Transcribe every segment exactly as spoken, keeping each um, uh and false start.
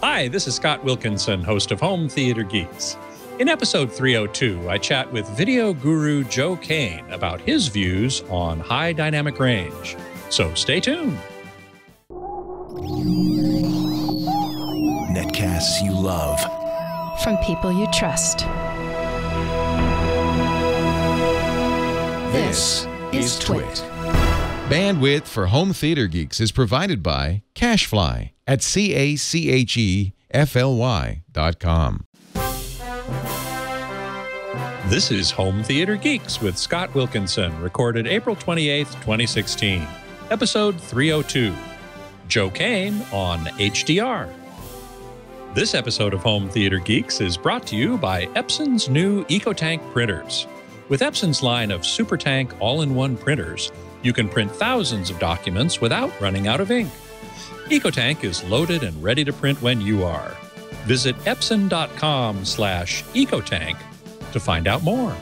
Hi, this is Scott Wilkinson, host of Home Theater Geeks. In episode three oh two, I chat with video guru Joe Kane about his views on high dynamic range. So stay tuned. Netcasts you love. From people you trust. This is TWIT. Bandwidth for Home Theater Geeks is provided by CashFly at C A C H E F L Y dot com. This is Home Theater Geeks with Scott Wilkinson, recorded April twenty-eighth, twenty sixteen. Episode three oh two, Joe Kane on H D R. This episode of Home Theater Geeks is brought to you by Epson's new EcoTank printers. With Epson's line of SuperTank all-in-one printers, you can print thousands of documents without running out of ink. EcoTank is loaded and ready to print when you are. Visit Epson dot com slash EcoTank to find out more.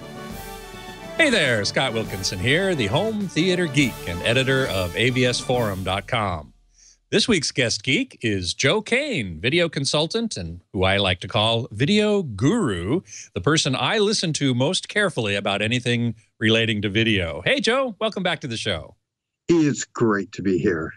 Hey there, Scott Wilkinson here, the Home Theater Geek and editor of A V S forum dot com. This week's guest geek is Joe Kane, video consultant and who I like to call video guru, the person I listen to most carefully about anything relating to video. Hey, Joe, welcome back to the show. It's great to be here.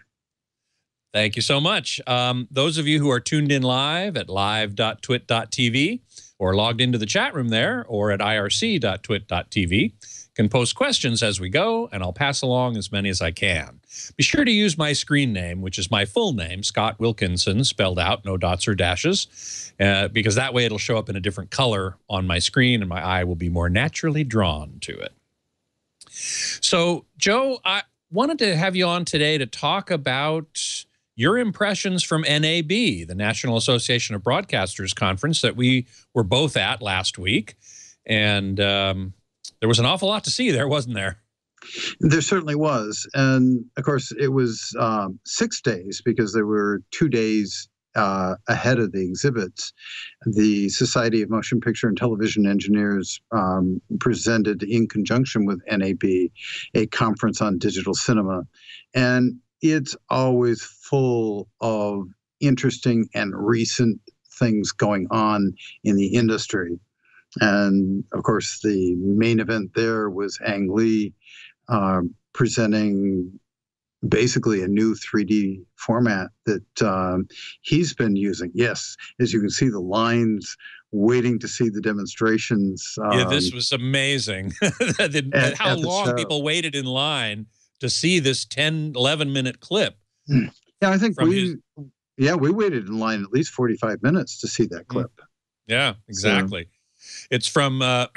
Thank you so much. Um, those of you who are tuned in live at live dot twit dot T V or logged into the chat room there or at I R C dot twit dot T V can post questions as we go, and I'll pass along as many as I can. Be sure to use my screen name, which is my full name, Scott Wilkinson, spelled out, no dots or dashes, uh, because that way it'll show up in a different color on my screen and my eye will be more naturally drawn to it. So, Joe, I wanted to have you on today to talk about your impressions from N A B, the National Association of Broadcasters Conference that we were both at last week. And um, there was an awful lot to see there, wasn't there? There certainly was. And, of course, it was um, six days because there were two days uh, ahead of the exhibits. The Society of Motion Picture and Television Engineers um, presented in conjunction with N A B a conference on digital cinema. And it's always full of interesting and recent things going on in the industry. And, of course, the main event there was Ang Lee uh, presenting basically a new three D format that um, he's been using. Yes, as you can see, the lines waiting to see the demonstrations. Um, yeah, this was amazing. the, at, how at long people waited in line to see this ten, eleven minute clip. Yeah, I think we, his... yeah, we waited in line at least forty-five minutes to see that clip. Yeah, exactly. So. It's from, uh,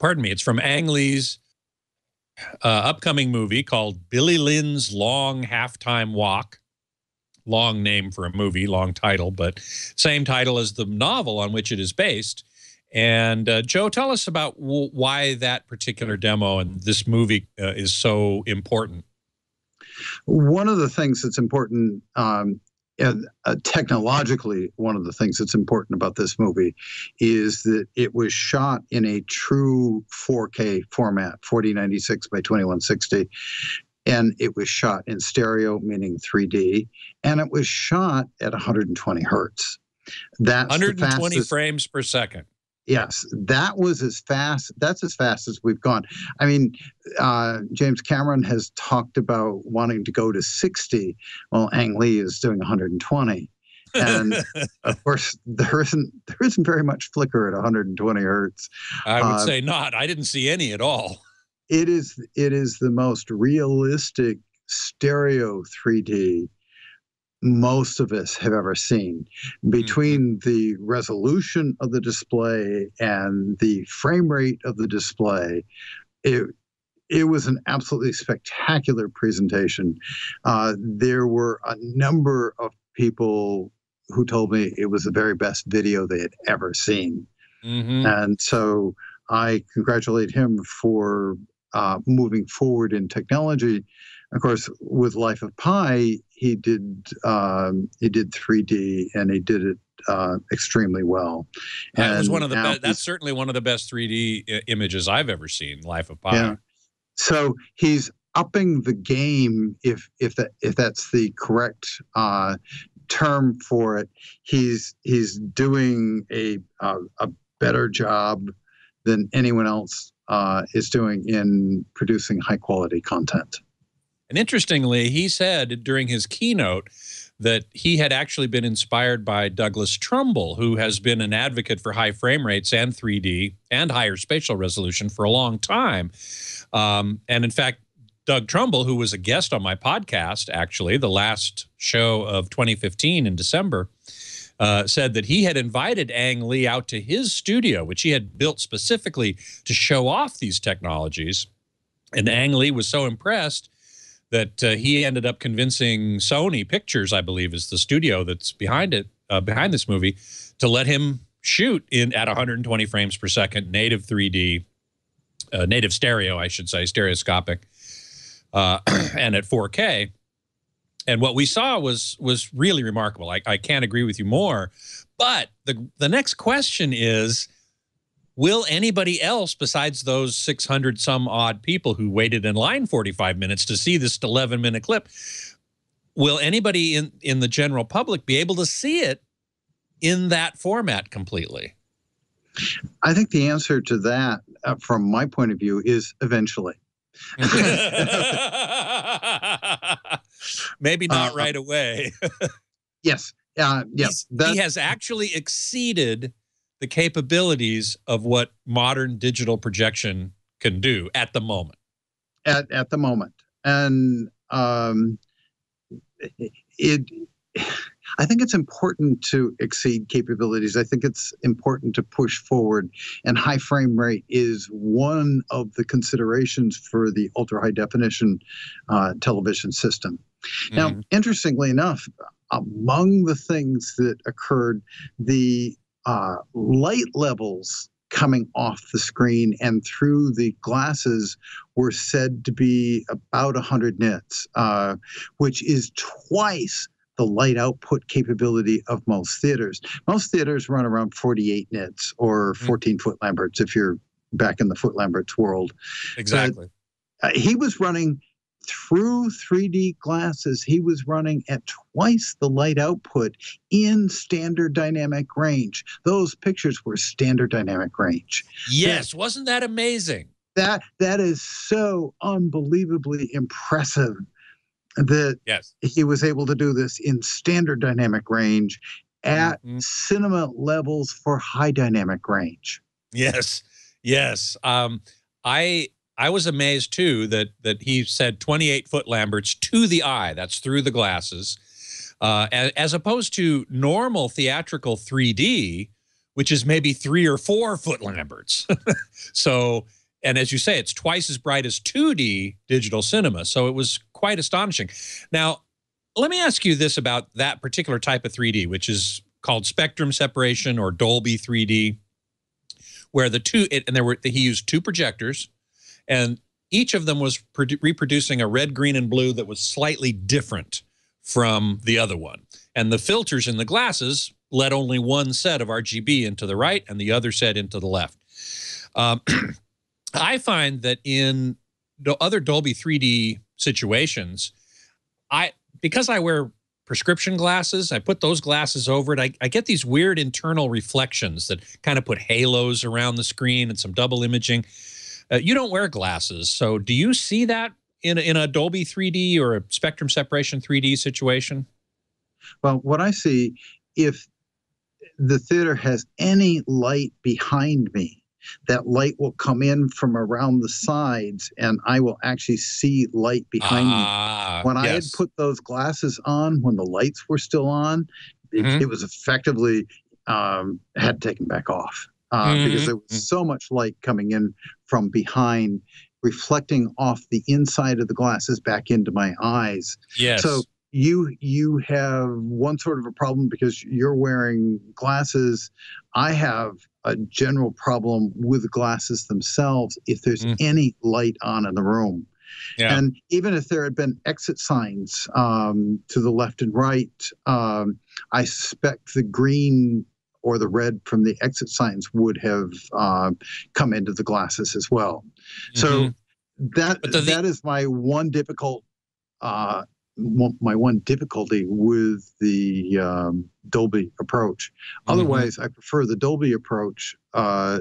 pardon me, it's from Ang Lee's uh, upcoming movie called Billy Lynn's Long Halftime Walk. Long name for a movie, long title, but same title as the novel on which it is based. And uh, Joe, tell us about w why that particular demo and this movie uh, is so important. One of the things that's important, um, and, uh, technologically, one of the things that's important about this movie is that it was shot in a true four K format, forty ninety-six by twenty-one sixty. And it was shot in stereo, meaning three D. And it was shot at one hundred twenty hertz. That's one hundred twenty frames per second. Yes, that was as fast. That's as fast as we've gone. I mean, uh, James Cameron has talked about wanting to go to sixty. Well, Ang Lee is doing one hundred twenty, and of course, there isn't there isn't very much flicker at one hundred twenty hertz. I would uh, say not. I didn't see any at all. It is it is the most realistic stereo three D most of us have ever seen. Between the resolution of the display and the frame rate of the display, it it was an absolutely spectacular presentation. Uh, there were a number of people who told me it was the very best video they had ever seen. Mm-hmm. And so I congratulate him for uh, moving forward in technology. Of course, with Life of Pi, he did um, he did three D and he did it uh, extremely well. That was one of the be that's certainly one of the best three D images I've ever seen. Life of Pi. Yeah. So he's upping the game, if if that if that's the correct uh, term for it. He's he's doing a a, a better job than anyone else uh, is doing in producing high quality content. And interestingly, he said during his keynote that he had actually been inspired by Douglas Trumbull, who has been an advocate for high frame rates and three D and higher spatial resolution for a long time. Um, and in fact, Doug Trumbull, who was a guest on my podcast, actually, the last show of twenty fifteen in December, uh, said that he had invited Ang Lee out to his studio, which he had built specifically to show off these technologies. And Ang Lee was so impressed that uh, he ended up convincing Sony Pictures, I believe, is the studio that's behind it, uh, behind this movie, to let him shoot in at one hundred twenty frames per second, native three D, uh, native stereo, I should say, stereoscopic, uh, and at four K. And what we saw was was really remarkable. I, I can't agree with you more. But the the next question is, will anybody else besides those six hundred some odd people who waited in line forty-five minutes to see this eleven minute clip, will anybody in, in the general public be able to see it in that format completely? I think the answer to that, uh, from my point of view, is eventually. Maybe not uh, right away. Yes. Uh, yes. He has actually exceeded the capabilities of what modern digital projection can do at the moment. At at the moment, and um, it, I think it's important to exceed capabilities. I think it's important to push forward, and high frame rate is one of the considerations for the ultra high definition uh, television system. Mm-hmm. Now, interestingly enough, among the things that occurred, the Uh, light levels coming off the screen and through the glasses were said to be about one hundred nits, uh, which is twice the light output capability of most theaters. Most theaters run around forty-eight nits or fourteen foot Lamberts if you're back in the foot Lamberts world. Exactly. But, uh, he was running through three D glasses, he was running at twice the light output in standard dynamic range. Those pictures were standard dynamic range. Yes, that, wasn't that amazing? That that is so unbelievably impressive that yes. He was able to do this in standard dynamic range at mm-hmm. cinema levels for high dynamic range. Yes, yes. Um, I... I was amazed, too, that that he said twenty-eight foot Lamberts to the eye. That's through the glasses, uh, as, as opposed to normal theatrical three D, which is maybe three or four foot Lamberts. So, and as you say, it's twice as bright as two D digital cinema. So it was quite astonishing. Now, let me ask you this about that particular type of three D, which is called spectrum separation or Dolby three D, where the two, it, and there were, he used two projectors. And each of them was reproducing a red, green, and blue that was slightly different from the other one. And the filters in the glasses let only one set of R G B into the right and the other set into the left. Um, I find that in other Dolby three D situations, I because I wear prescription glasses, I put those glasses over it, I, I get these weird internal reflections that kind of put halos around the screen and some double imaging. Uh, you don't wear glasses, so do you see that in, in a Dolby three D or a spectrum separation three D situation? Well, what I see, if the theater has any light behind me, that light will come in from around the sides, and I will actually see light behind ah, me. When yes. I had put those glasses on, when the lights were still on, mm-hmm. it, it was effectively um, had taken back off. Uh, mm-hmm. Because there was so much light coming in from behind, reflecting off the inside of the glasses back into my eyes. Yes. So you you have one sort of a problem because you're wearing glasses. I have a general problem with glasses themselves if there's mm-hmm. any light on in the room. Yeah. And even if there had been exit signs um, to the left and right, um, I suspect the green or the red from the exit signs would have uh, come into the glasses as well. Mm-hmm. So that that is my one difficult uh, my one difficulty with the um, Dolby approach. Mm-hmm. Otherwise, I prefer the Dolby approach uh,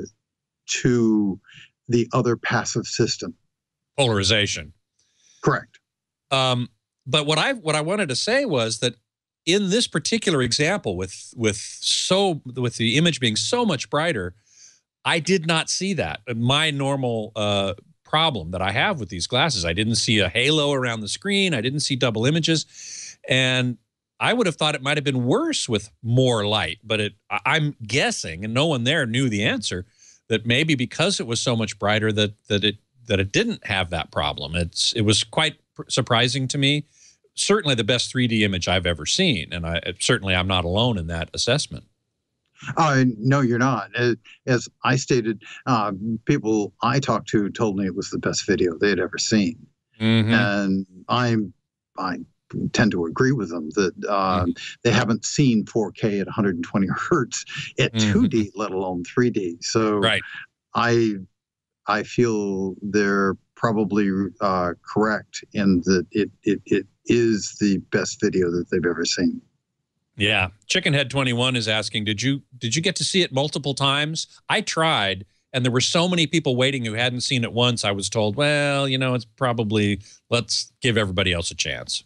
to the other passive system. Polarization. Correct. Um, but what I what I wanted to say was that in this particular example, with with so with the image being so much brighter, I did not see that. My normal uh, problem that I have with these glasses, I didn't see a halo around the screen. I didn't see double images, and I would have thought it might have been worse with more light. But it, I'm guessing, and no one there knew the answer, that maybe because it was so much brighter that that it that it didn't have that problem. It's it was quite surprising to me. Certainly the best three D image I've ever seen, and I certainly I'm not alone in that assessment. Uh, no, you're not. As, as I stated, uh, people I talked to told me it was the best video they had ever seen. Mm-hmm. And I'm, I tend to agree with them that uh, mm-hmm. they haven't seen four K at one hundred twenty hertz at mm-hmm. two D, let alone three D. So right. I, I feel they're probably uh, correct in that it, it, it is the best video that they've ever seen. Yeah. Chickenhead twenty-one is asking, did you did you get to see it multiple times? I tried, and there were so many people waiting who hadn't seen it once, I was told, well, you know, it's probably, let's give everybody else a chance.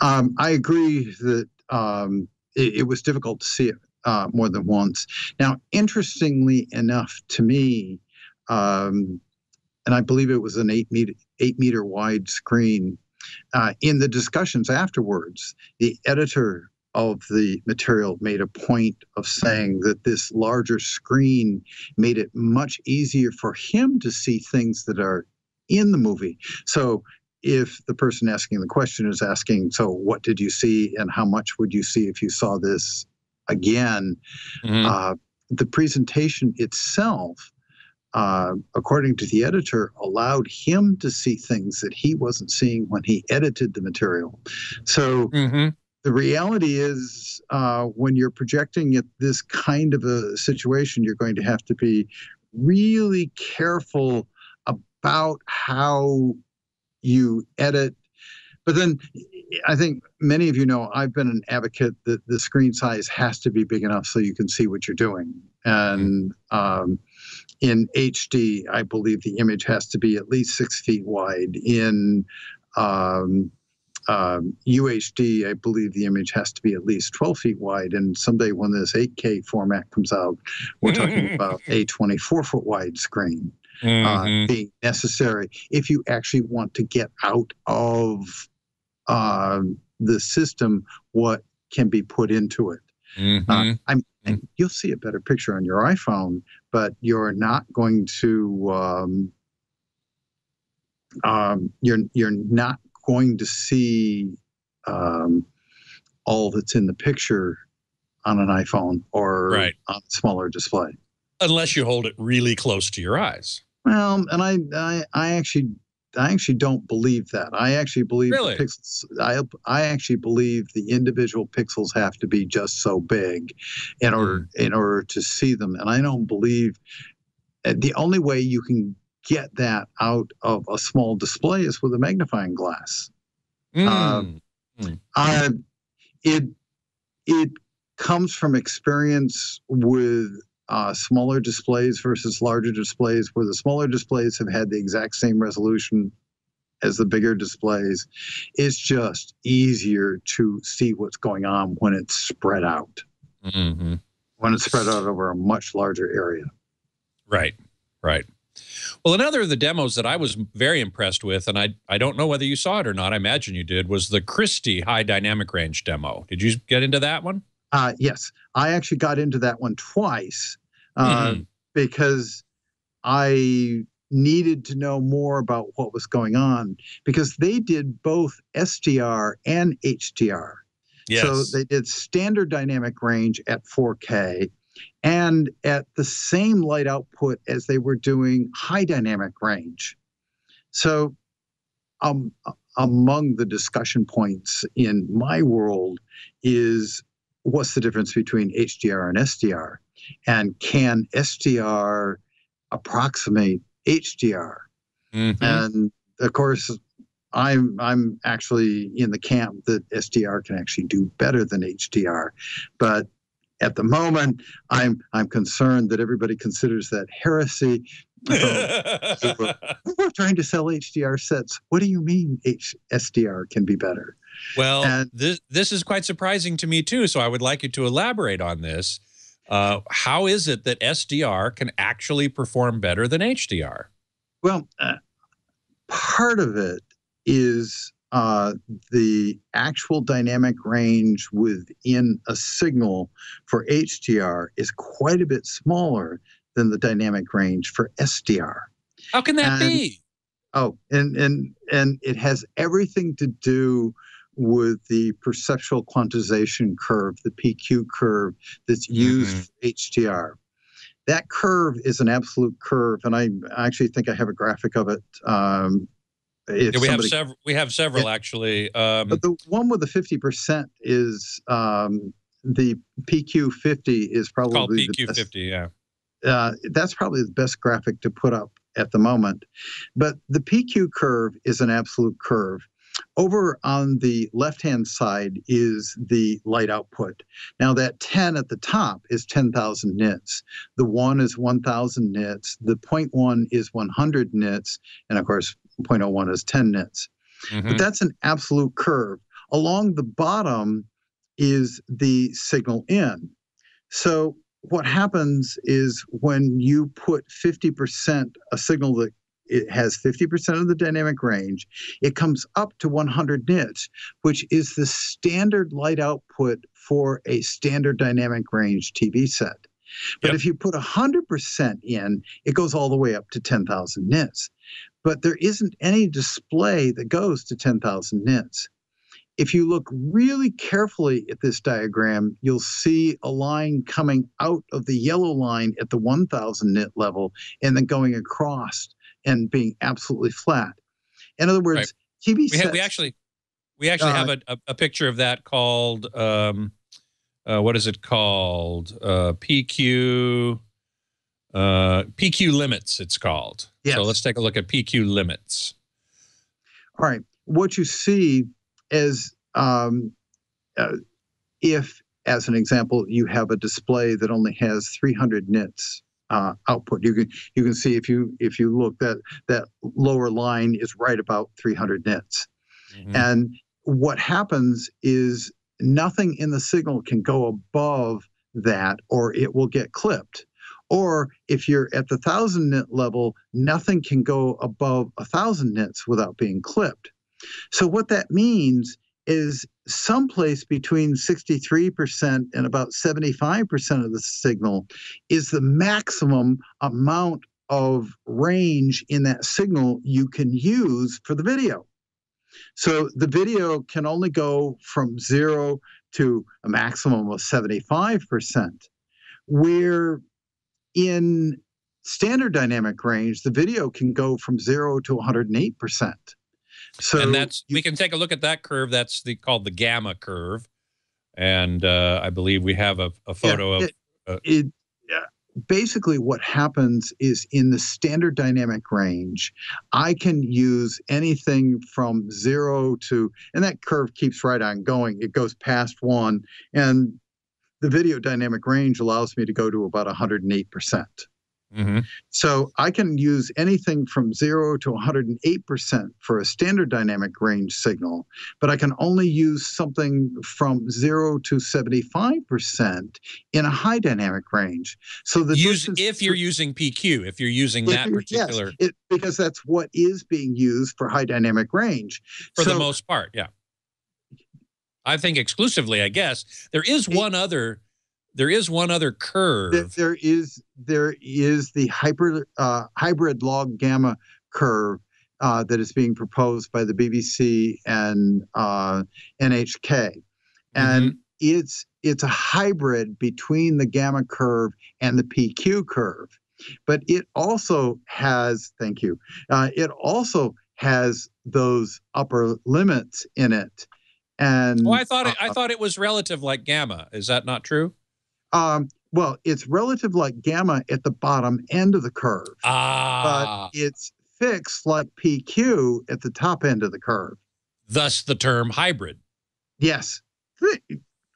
Um, I agree that um, it, it was difficult to see it uh, more than once. Now, interestingly enough to me, um, and I believe it was an eight-meter eight meter wide screen, Uh, in the discussions afterwards, the editor of the material made a point of saying that this larger screen made it much easier for him to see things that are in the movie. So if the person asking the question is asking, so what did you see and how much would you see if you saw this again? Mm-hmm. uh, the presentation itself, Uh, according to the editor, allowed him to see things that he wasn't seeing when he edited the material. So mm-hmm. the reality is uh, when you're projecting at this kind of a situation, you're going to have to be really careful about how you edit. But then I think many of you know I've been an advocate that the screen size has to be big enough so you can see what you're doing. And um, in H D, I believe the image has to be at least six feet wide. In um, um, U H D, I believe the image has to be at least twelve feet wide. And someday when this eight K format comes out, we're talking about a twenty-four foot wide screen. Mm-hmm. uh, being necessary if you actually want to get out of uh, the system what can be put into it. Mm-hmm. uh, I mean, you'll see a better picture on your iPhone, but you're not going to um, um, you're you're not going to see um, all that's in the picture on an iPhone or right. on a smaller display. Unless you hold it really close to your eyes. Well, and I, I, I actually, I actually don't believe that. I actually believe really? the pixels. I, I actually believe the individual pixels have to be just so big, in order, mm. in order to see them. And I don't believe the only way you can get that out of a small display is with a magnifying glass. Mm. Um, mm. I, it, it comes from experience with. Uh, smaller displays versus larger displays, where the smaller displays have had the exact same resolution as the bigger displays. It's just easier to see what's going on when it's spread out, mm-hmm. when it's spread out over a much larger area. Right, right. Well, another of the demos that I was very impressed with, and I, I don't know whether you saw it or not, I imagine you did, was the Christie high dynamic range demo. Did you get into that one? Uh, yes, I actually got into that one twice. Uh, mm-hmm. because I needed to know more about what was going on, because they did both S D R and H D R. Yes. So they did standard dynamic range at four K and at the same light output as they were doing high dynamic range. So um, among the discussion points in my world is, what's the difference between H D R and S D R? And can S D R approximate H D R? Mm-hmm. And, of course, I'm, I'm actually in the camp that S D R can actually do better than H D R. But at the moment, I'm, I'm concerned that everybody considers that heresy. About, we're trying to sell H D R sets. What do you mean H S D R can be better? Well, and this, this is quite surprising to me, too. So I would like you to elaborate on this. Uh, how is it that S D R can actually perform better than H D R? Well, uh, part of it is uh, the actual dynamic range within a signal for H D R is quite a bit smaller than the dynamic range for S D R. How can that and, be? Oh, and, and, and it has everything to do with the perceptual quantization curve, the P Q curve that's used mm-hmm. for H D R. That curve is an absolute curve, and I actually think I have a graphic of it. Um, if yeah, we, somebody, have several, we have several, yeah, actually. Um, but the one with the fifty percent is um, the P Q fifty is probably the best. P Q fifty, yeah. Uh, that's probably the best graphic to put up at the moment. But the P Q curve is an absolute curve. Over on the left-hand side is the light output. Now that ten at the top is ten thousand nits. The one is one thousand nits. The zero point one is one hundred nits. And of course, zero point zero one is ten nits. Mm-hmm. But that's an absolute curve. Along the bottom is the signal in. So what happens is when you put fifty percent, a signal that it has fifty percent of the dynamic range, it comes up to one hundred nits, which is the standard light output for a standard dynamic range T V set. But yep. if you put one hundred percent in, it goes all the way up to ten thousand nits. But there isn't any display that goes to ten thousand nits. If you look really carefully at this diagram, you'll see a line coming out of the yellow line at the one thousand nit level and then going across and being absolutely flat. In other words, right. T V we sets... Ha we actually, we actually uh, have a, a, a picture of that called... Um, uh, what is it called? Uh, P Q... Uh, P Q limits, it's called. Yes. So let's take a look at P Q limits. All right. What you see... As um, uh, if, as an example, you have a display that only has three hundred nits uh, output, you can you can see if you if you look that that lower line is right about three hundred nits, mm-hmm. and what happens is nothing in the signal can go above that, or it will get clipped. Or if you're at the thousand nit level, nothing can go above a thousand nits without being clipped. So what that means is someplace between sixty-three percent and about seventy-five percent of the signal is the maximum amount of range in that signal you can use for the video. So the video can only go from zero to a maximum of seventy-five percent, where in standard dynamic range, the video can go from zero to one hundred eight percent. So and that's you, we can take a look at that curve. That's the called the gamma curve, and uh, I believe we have a, a photo yeah, it, of uh, it. Basically, what happens is in the standard dynamic range, I can use anything from zero to, and that curve keeps right on going. It goes past one, and the video dynamic range allows me to go to about one hundred eight percent. Mm-hmm. So I can use anything from zero to one hundred eight percent for a standard dynamic range signal, but I can only use something from zero to seventy-five percent in a high dynamic range. So the use, if you're using P Q, if you're using if that you're, particular, yes, it, because that's what is being used for high dynamic range for so, the most part. Yeah, I think exclusively. I guess there is one it, other. There is one other curve. There is there is the hyper, uh, hybrid log gamma curve uh, that is being proposed by the B B C and uh, N H K, and mm-hmm. it's it's a hybrid between the gamma curve and the P Q curve, but it also has thank you. Uh, it also has those upper limits in it, and oh, I thought it, uh, I thought it was relative like gamma. Is that not true? Um, well, it's relative like gamma at the bottom end of the curve, ah. but it's fixed like P Q at the top end of the curve. Thus the term hybrid. Yes.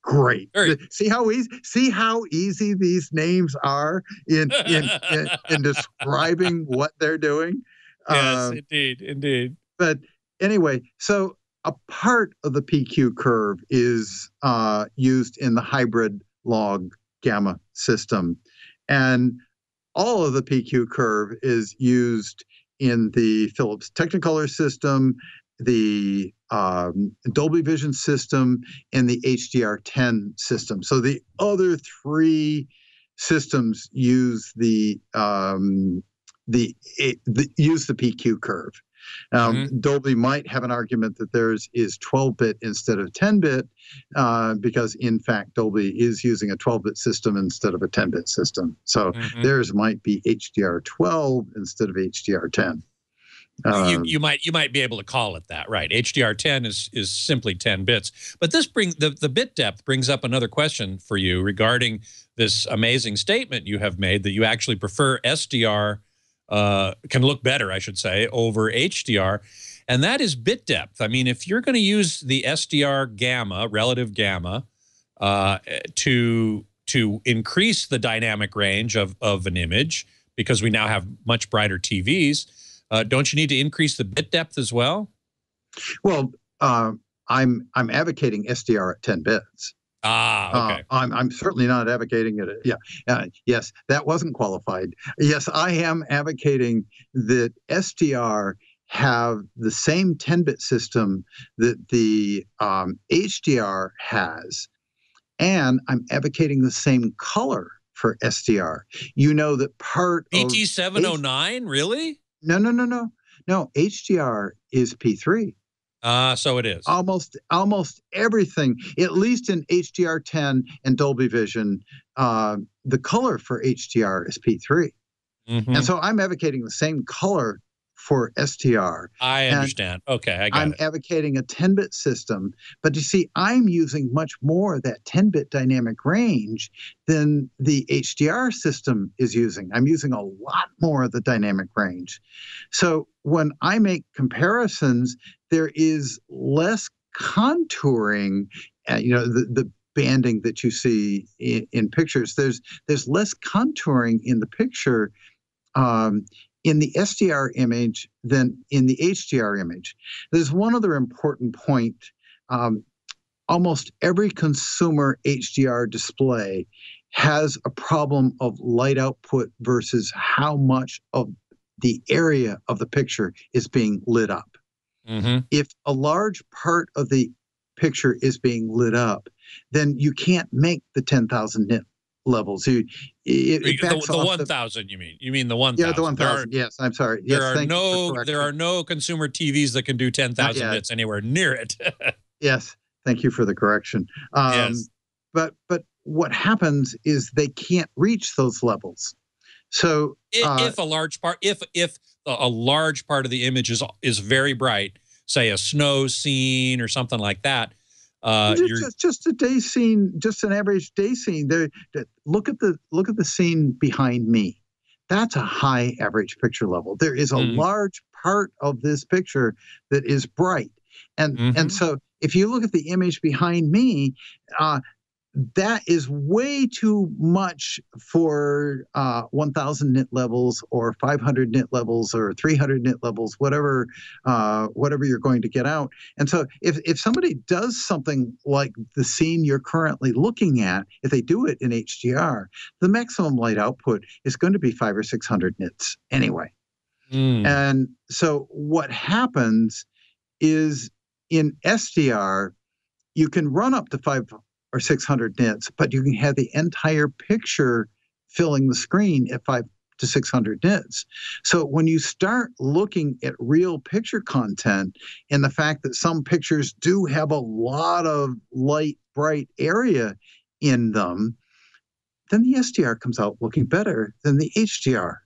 Great. Very. See how easy see how easy these names are in in, in, in describing what they're doing. Yes, um, indeed, indeed. But anyway, so a part of the P Q curve is uh, used in the hybrid log gamma system, and all of the P Q curve is used in the Philips Technicolor system, the um, Dolby Vision system, and the H D R ten system. So the other three systems use the um, the, it, the use the P Q curve. Um, mm-hmm. Dolby might have an argument that theirs is twelve bit instead of ten bit, uh, because in fact Dolby is using a twelve bit system instead of a ten bit system. So mm-hmm. theirs might be H D R twelve instead of H D R ten. Uh, you, you might you might be able to call it that, right? H D R ten is is simply ten bits. But this brings the the bit depth brings up another question for you regarding this amazing statement you have made that you actually prefer S D R. Uh, can look better, I should say, over H D R, and that is bit depth. I mean, if you're going to use the S D R gamma, relative gamma, uh, to to increase the dynamic range of of an image, because we now have much brighter T Vs, uh, don't you need to increase the bit depth as well? Well, uh, I'm I'm advocating S D R at ten bits. Ah, okay. Uh, I'm, I'm certainly not advocating it. Yeah, uh, yes, that wasn't qualified. Yes, I am advocating that S D R have the same ten bit system that the um, H D R has, and I'm advocating the same color for S D R. You know that part of P T seven oh nine, really? No, no, no, no. No, H D R is P three. Ah, uh, so it is. Almost almost everything, at least in H D R ten and Dolby Vision, uh, the color for H D R is P three. Mm-hmm. And so I'm advocating the same color for S D R. I understand. And okay, I got I'm it. I'm advocating a ten bit system. But you see, I'm using much more of that ten bit dynamic range than the H D R system is using. I'm using a lot more of the dynamic range. So when I make comparisons, there is less contouring, uh, you know, the, the banding that you see in, in pictures. There's there's less contouring in the picture um, in the S D R image than in the H D R image. There's one other important point. Um, almost every consumer H D R display has a problem of light output versus how much of the area of the picture is being lit up. Mm-hmm. If a large part of the picture is being lit up, then you can't make the ten thousand nit levels. You, it, it backs the the one thousand, you mean? You mean the one thousand? Yeah, the one thousand. Yes, I'm sorry. Yes, there are no there are no consumer T Vs that can do ten thousand nits anywhere near it. Yes, thank you for the correction. Um, yes. But but what happens is they can't reach those levels. So if, uh, if a large part, if if a large part of the image is is very bright, say a snow scene or something like that. Uh, just, you're, just a day scene, just an average day scene. There, look at the look at the scene behind me. That's a high average picture level. There is a mm-hmm. large part of this picture that is bright, and mm-hmm. and so if you look at the image behind me, uh, that is way too much for uh, one thousand nit levels or five hundred nit levels or three hundred nit levels, whatever uh, whatever you're going to get out. And so if, if somebody does something like the scene you're currently looking at, if they do it in H D R, the maximum light output is going to be five or six hundred nits anyway. Mm. And so what happens is in S D R, you can run up to five or six hundred nits, but you can have the entire picture filling the screen at five to six hundred nits. So when you start looking at real picture content and the fact that some pictures do have a lot of light, bright area in them, then the S D R comes out looking better than the H D R.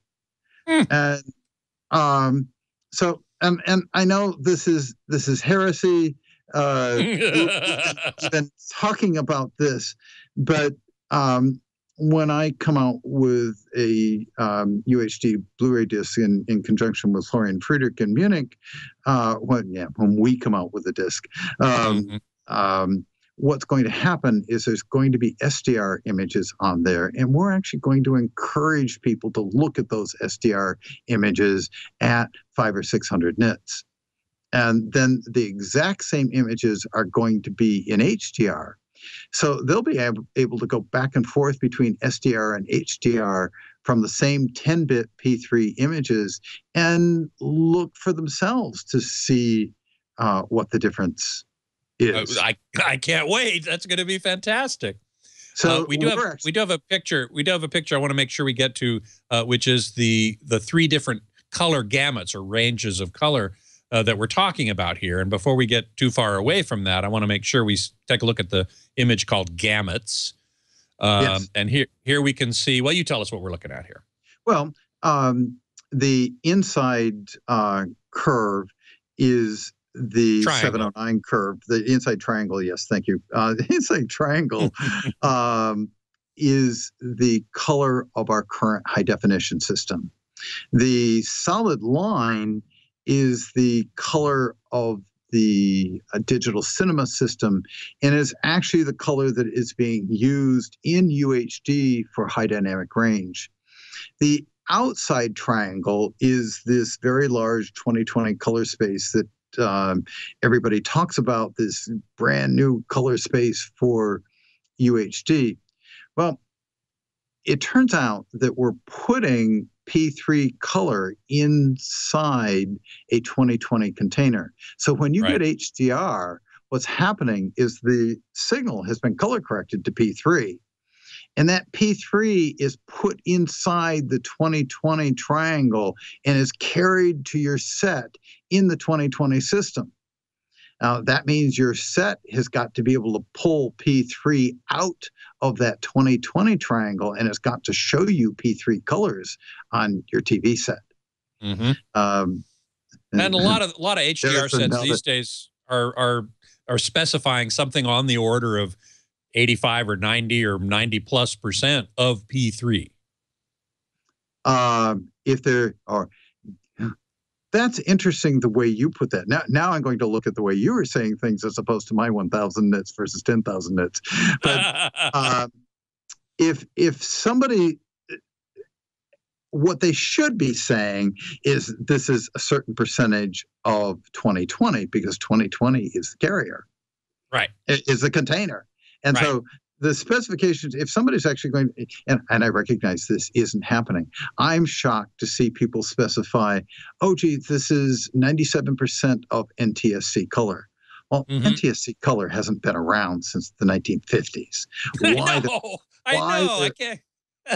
Mm. And um, so, and, and I know this is this is heresy. Uh, we've been talking about this, but um, when I come out with a um, U H D Blu-ray disc in, in conjunction with Florian Friedrich in Munich, uh, when, yeah, when we come out with a disc, um, mm-hmm. um, what's going to happen is there's going to be S D R images on there, and we're actually going to encourage people to look at those S D R images at five or six hundred nits. And then the exact same images are going to be in H D R. So they'll be ab- able to go back and forth between S D R and H D R from the same ten-bit P three images and look for themselves to see uh, what the difference is. I, I can't wait. That's going to be fantastic. So uh, we do have actually- we do have a picture. We do have a picture. I want to make sure we get to, uh, which is the the three different color gamuts or ranges of color Uh, that we're talking about here. And before we get too far away from that, I want to make sure we take a look at the image called gamuts. Um, yes. And here here we can see, well, you tell us what we're looking at here. Well, um, the inside uh, curve is the triangle. seven oh nine curve, the inside triangle, yes, thank you. Uh, the inside triangle um, is the color of our current high definition system. The solid line is the color of the uh, digital cinema system, and is actually the color that is being used in U H D for high dynamic range. The outside triangle is this very large twenty twenty color space that um, everybody talks about, this brand new color space for U H D. Well, it turns out that we're putting P three color inside a twenty twenty container. So when you right. get H D R, what's happening is the signal has been color corrected to P three. And that P three is put inside the twenty twenty triangle and is carried to your set in the twenty twenty system. Now, that means your set has got to be able to pull P three out of that twenty twenty triangle, and it's got to show you P three colors on your T V set. Mm-hmm. Um, and, and a lot of a lot of H D R sets these days are are are specifying something on the order of eighty-five or ninety or ninety plus percent of P three. Um, if there are. That's interesting the way you put that. Now, now I'm going to look at the way you were saying things as opposed to my one thousand nits versus ten thousand nits. But uh, if if somebody, what they should be saying is this is a certain percentage of twenty twenty because twenty twenty is the carrier, right? Is the container, and right. so. The specifications, if somebody's actually going, and, and I recognize this isn't happening, I'm shocked to see people specify, oh, gee, this is ninety-seven percent of N T S C color. Well, mm-hmm. N T S C color hasn't been around since the nineteen fifties. Why I know, the, I why know, I can't.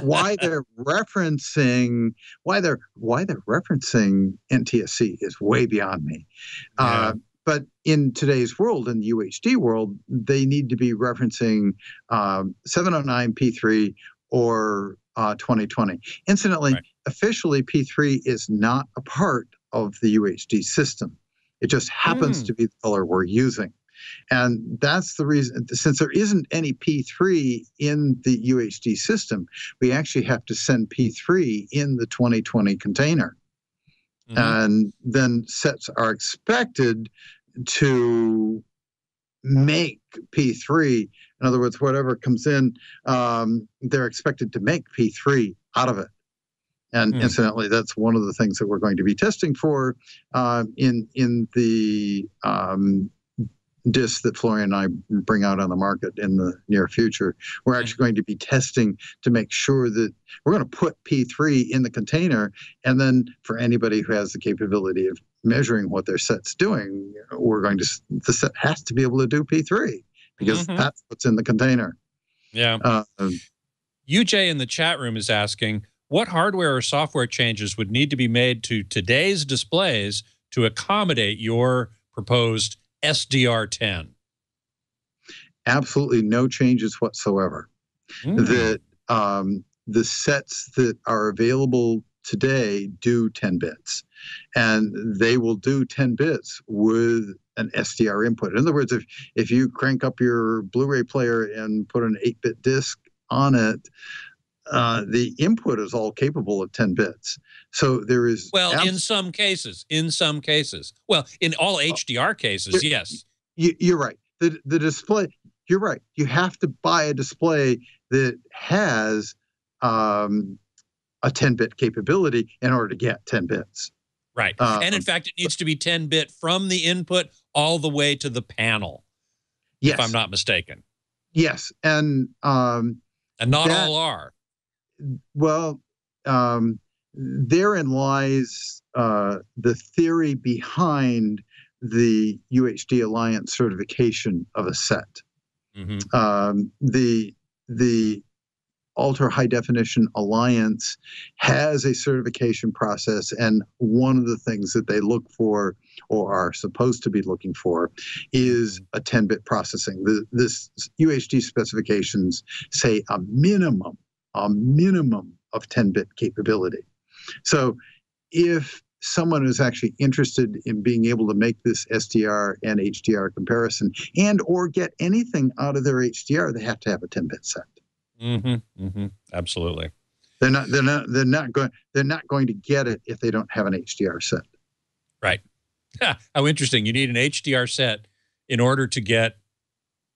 why they're referencing, why they're, why they're referencing N T S C is way beyond me. Yeah. Uh, But in today's world, in the U H D world, they need to be referencing um, seven oh nine P three or uh, twenty twenty. Incidentally, right. officially P three is not a part of the U H D system. It just happens mm. to be the color we're using. And that's the reason, since there isn't any P three in the U H D system, we actually have to send P three in the twenty twenty container. Mm-hmm. And then sets are expected to make P three. In other words, whatever comes in, um, they're expected to make P three out of it. And mm-hmm. incidentally, that's one of the things that we're going to be testing for uh, in in the um, disc that Florian and I bring out on the market in the near future. We're mm-hmm. actually going to be testing to make sure that we're going to put P three in the container, and then for anybody who has the capability of measuring what their set's doing, we're going to, the set has to be able to do P three because mm-hmm. that's what's in the container. Yeah. Uh, U J in the chat room is asking, what hardware or software changes would need to be made to today's displays to accommodate your proposed S D R ten? Absolutely no changes whatsoever. Mm. That um, the sets that are available today do ten bits, and they will do ten bits with an S D R input. In other words, if if you crank up your Blu-ray player and put an eight-bit disc on it, uh, the input is all capable of ten bits. So there is... Well, in some cases, in some cases. Well, in all H D R cases, you're, yes. You're right. The, the display, you're right. You have to buy a display that has um, a ten-bit capability in order to get ten bits. Right. Um, and in fact, it needs to be ten-bit from the input all the way to the panel, yes. if I'm not mistaken. Yes. And um, and not that, all are. Well, um, therein lies uh, the theory behind the U H D Alliance certification of a set. Mm-hmm. um, the the Ultra High Definition Alliance has a certification process, and one of the things that they look for, or are supposed to be looking for, is a ten-bit processing. The, this U H D specifications say a minimum, a minimum of ten-bit capability. So if someone who's actually interested in being able to make this S D R and H D R comparison and or get anything out of their H D R, they have to have a ten-bit set. Mm-hmm, mm-hmm, absolutely. They're not, they're not, they're not going, they're not going to get it if they don't have an H D R set. Right. Ha, how interesting. You need an H D R set in order to get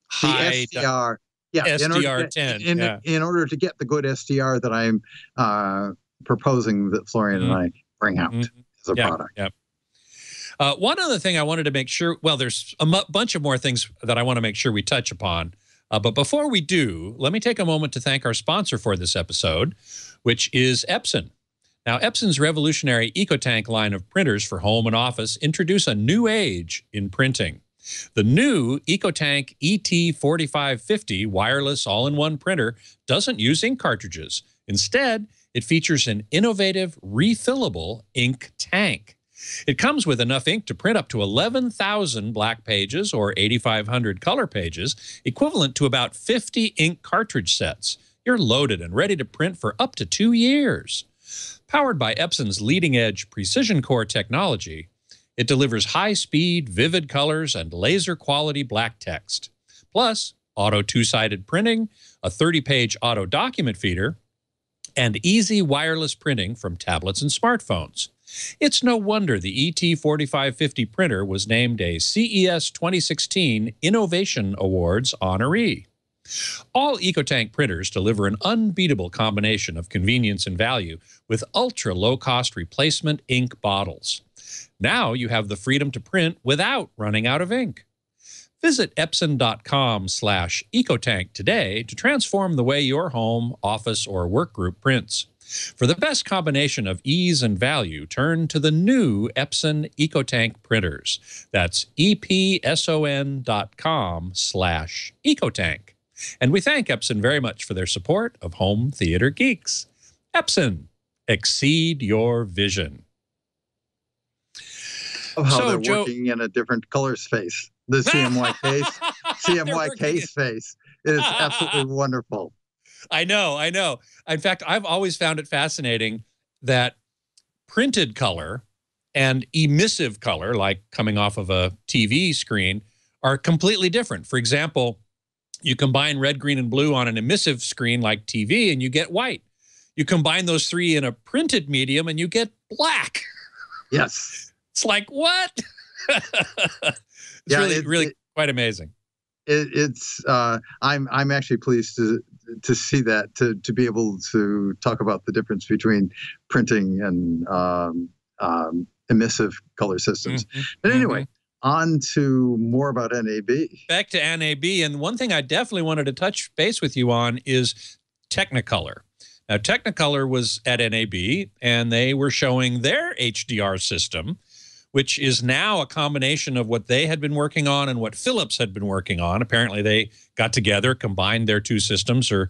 high the S D R. Yeah, S D R ten. In, yeah. in, in order to get the good S D R that I'm uh, proposing that Florian mm-hmm. and I bring out. Mm-hmm. The yep, product. Yep. Uh, one other thing I wanted to make sure, well, there's a m bunch of more things that I want to make sure we touch upon. Uh, but before we do, let me take a moment to thank our sponsor for this episode, which is Epson. Now, Epson's revolutionary EcoTank line of printers for home and office introduce a new age in printing. The new EcoTank E T forty-five fifty wireless all-in-one printer doesn't use ink cartridges. Instead, it features an innovative, refillable ink tank. It comes with enough ink to print up to eleven thousand black pages or eighty-five hundred color pages, equivalent to about fifty ink cartridge sets. You're loaded and ready to print for up to two years. Powered by Epson's leading-edge Precision Core technology, it delivers high-speed, vivid colors and laser-quality black text. Plus, auto two-sided printing, a thirty-page auto document feeder, and easy wireless printing from tablets and smartphones. It's no wonder the E T forty-five fifty printer was named a C E S twenty sixteen Innovation Awards honoree. All EcoTank printers deliver an unbeatable combination of convenience and value with ultra-low-cost replacement ink bottles. Now you have the freedom to print without running out of ink. Visit Epson dot com slash EcoTank today to transform the way your home, office, or work group prints. For the best combination of ease and value, turn to the new Epson EcoTank printers. That's E P S O N dot com slash EcoTank. And we thank Epson very much for their support of Home Theater Geeks. Epson, exceed your vision. Of how so, they're Joe, working in a different color space. The C M Y case, C M Y case face. It is absolutely wonderful. I know, I know. In fact, I've always found it fascinating that printed color and emissive color, like coming off of a T V screen, are completely different. For example, you combine red, green, and blue on an emissive screen like T V and you get white. You combine those three in a printed medium and you get black. Yes. It's like, what? It's yeah, really, it, really it, quite amazing. It, it's uh, I'm I'm actually pleased to to see that to to be able to talk about the difference between printing and um, um, emissive color systems. Mm-hmm. But anyway, mm-hmm. on to more about N A B. Back to N A B, and one thing I definitely wanted to touch base with you on is Technicolor. Now, Technicolor was at N A B, and they were showing their H D R system, which is now a combination of what they had been working on and what Philips had been working on. Apparently, they got together, combined their two systems, or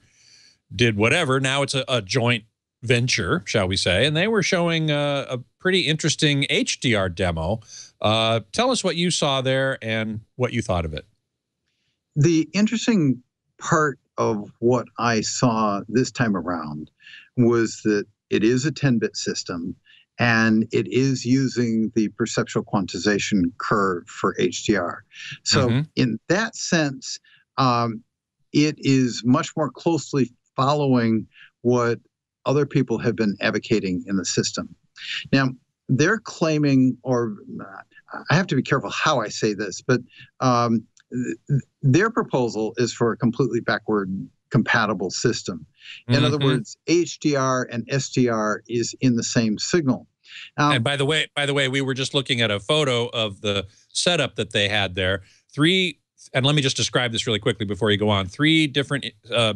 did whatever. Now it's a, a joint venture, shall we say. And they were showing a, a pretty interesting H D R demo. Uh, tell us what you saw there and what you thought of it. The interesting part of what I saw this time around was that it is a ten-bit system, and it is using the perceptual quantization curve for H D R. So mm-hmm. in that sense, um, it is much more closely following what other people have been advocating in the system. Now, they're claiming, or I have to be careful how I say this, but um, th- their proposal is for a completely backward compatible system. In mm-hmm. other words, H D R and S D R is in the same signal. Um, and by the way, by the way, we were just looking at a photo of the setup that they had there. Three, and let me just describe this really quickly before you go on. Three different, uh,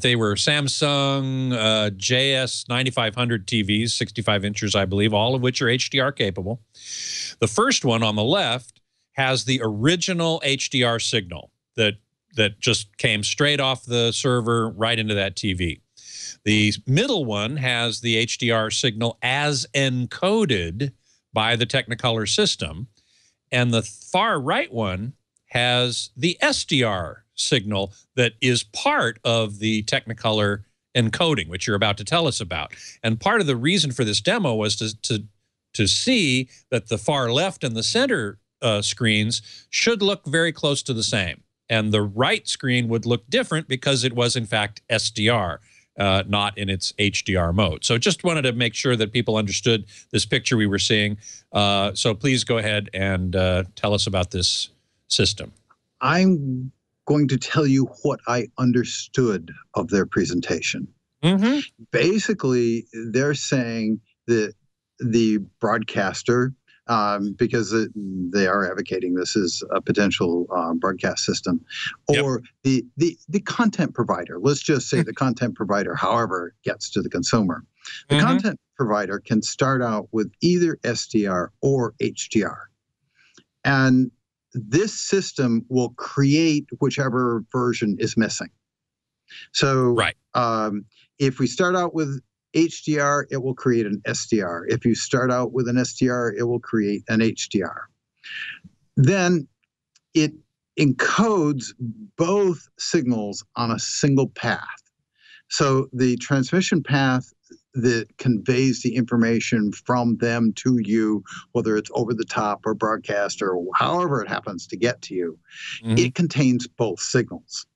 they were Samsung uh, J S ninety-five hundred T Vs, sixty-five inches, I believe, all of which are H D R capable. The first one on the left has the original H D R signal that that just came straight off the server right into that T V. The middle one has the H D R signal as encoded by the Technicolor system. And the far right one has the S D R signal that is part of the Technicolor encoding, which you're about to tell us about. And part of the reason for this demo was to, to, to see that the far left and the center uh, screens should look very close to the same. And the right screen would look different because it was, in fact, S D R, uh, not in its H D R mode. So just wanted to make sure that people understood this picture we were seeing. Uh, so please go ahead and uh, tell us about this system. I'm going to tell you what I understood of their presentation. Mm-hmm. Basically, they're saying that the broadcaster, Um, because it, they are advocating this as a potential uh, broadcast system, or yep. the, the the content provider. Let's just say the content provider, however, gets to the consumer. The mm-hmm. content provider can start out with either S D R or H D R. And this system will create whichever version is missing. So right. um, if we start out with H D R, it will create an S D R. If you start out with an S D R, it will create an H D R. Then it encodes both signals on a single path. So the transmission path that conveys the information from them to you, whether it's over the top or broadcast or however it happens to get to you, mm-hmm. it contains both signals.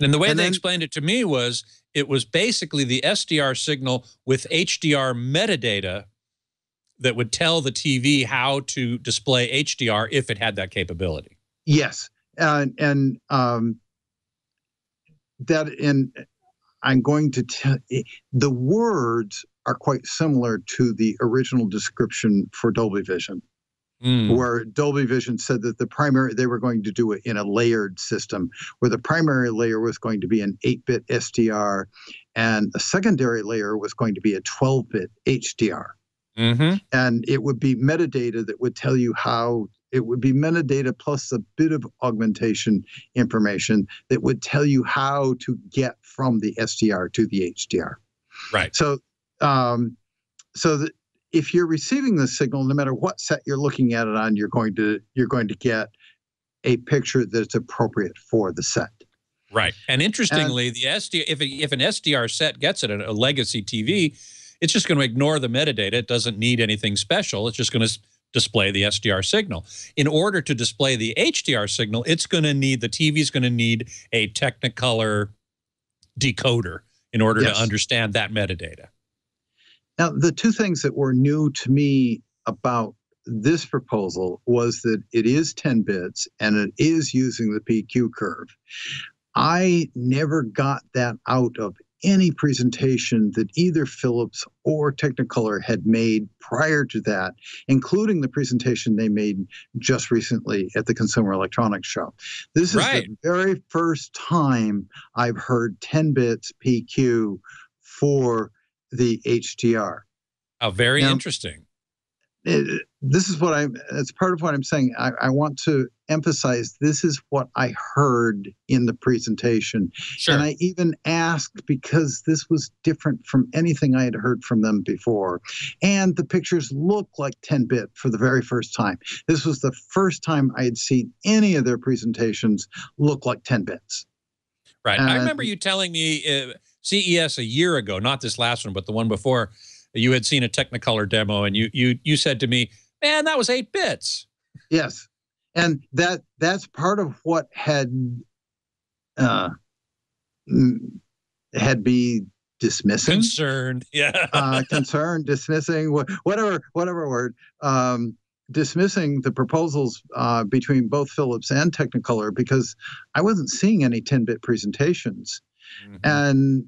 And the way and they then, explained it to me was it was basically the S D R signal with H D R metadata that would tell the T V how to display H D R if it had that capability. Yes. And, and um, that, and I'm going to tell the words are quite similar to the original description for Dolby Vision. Mm. Where Dolby Vision said that the primary, they were going to do it in a layered system, where the primary layer was going to be an eight-bit S D R, and a secondary layer was going to be a twelve-bit H D R. Mm-hmm. And it would be metadata that would tell you how, it would be metadata plus a bit of augmentation information that would tell you how to get from the S D R to the H D R. Right. So, um, so that, if you're receiving the signal, no matter what set you're looking at it on, you're going to you're going to get a picture that's appropriate for the set. Right. And interestingly, and, the S D R, if, it, if an S D R set gets it, a, a legacy T V, it's just going to ignore the metadata. It doesn't need anything special. It's just going to display the S D R signal. In order to display the H D R signal, it's going to need, the T V's going to need a Technicolor decoder in order yes. to understand that metadata. Now, the two things that were new to me about this proposal was that it is ten bits and it is using the P Q curve. I never got that out of any presentation that either Philips or Technicolor had made prior to that, including the presentation they made just recently at the Consumer Electronics Show. This right. is the very first time I've heard ten bits P Q for the H D R. Oh, very now, interesting. It, this is what I'm, that's part of what I'm saying. I, I want to emphasize this is what I heard in the presentation. Sure. And I even asked because this was different from anything I had heard from them before. And the pictures look like ten bit for the very first time. This was the first time I had seen any of their presentations look like ten bits. Right. And I remember you telling me uh, C E S a year ago, not this last one, but the one before, you had seen a Technicolor demo, and you you you said to me, man, that was eight bits. Yes, and that that's part of what had uh, had me dismissing, concerned, yeah, uh, concerned, dismissing, whatever, whatever word, um, dismissing the proposals uh, between both Philips and Technicolor because I wasn't seeing any ten-bit presentations, mm-hmm. and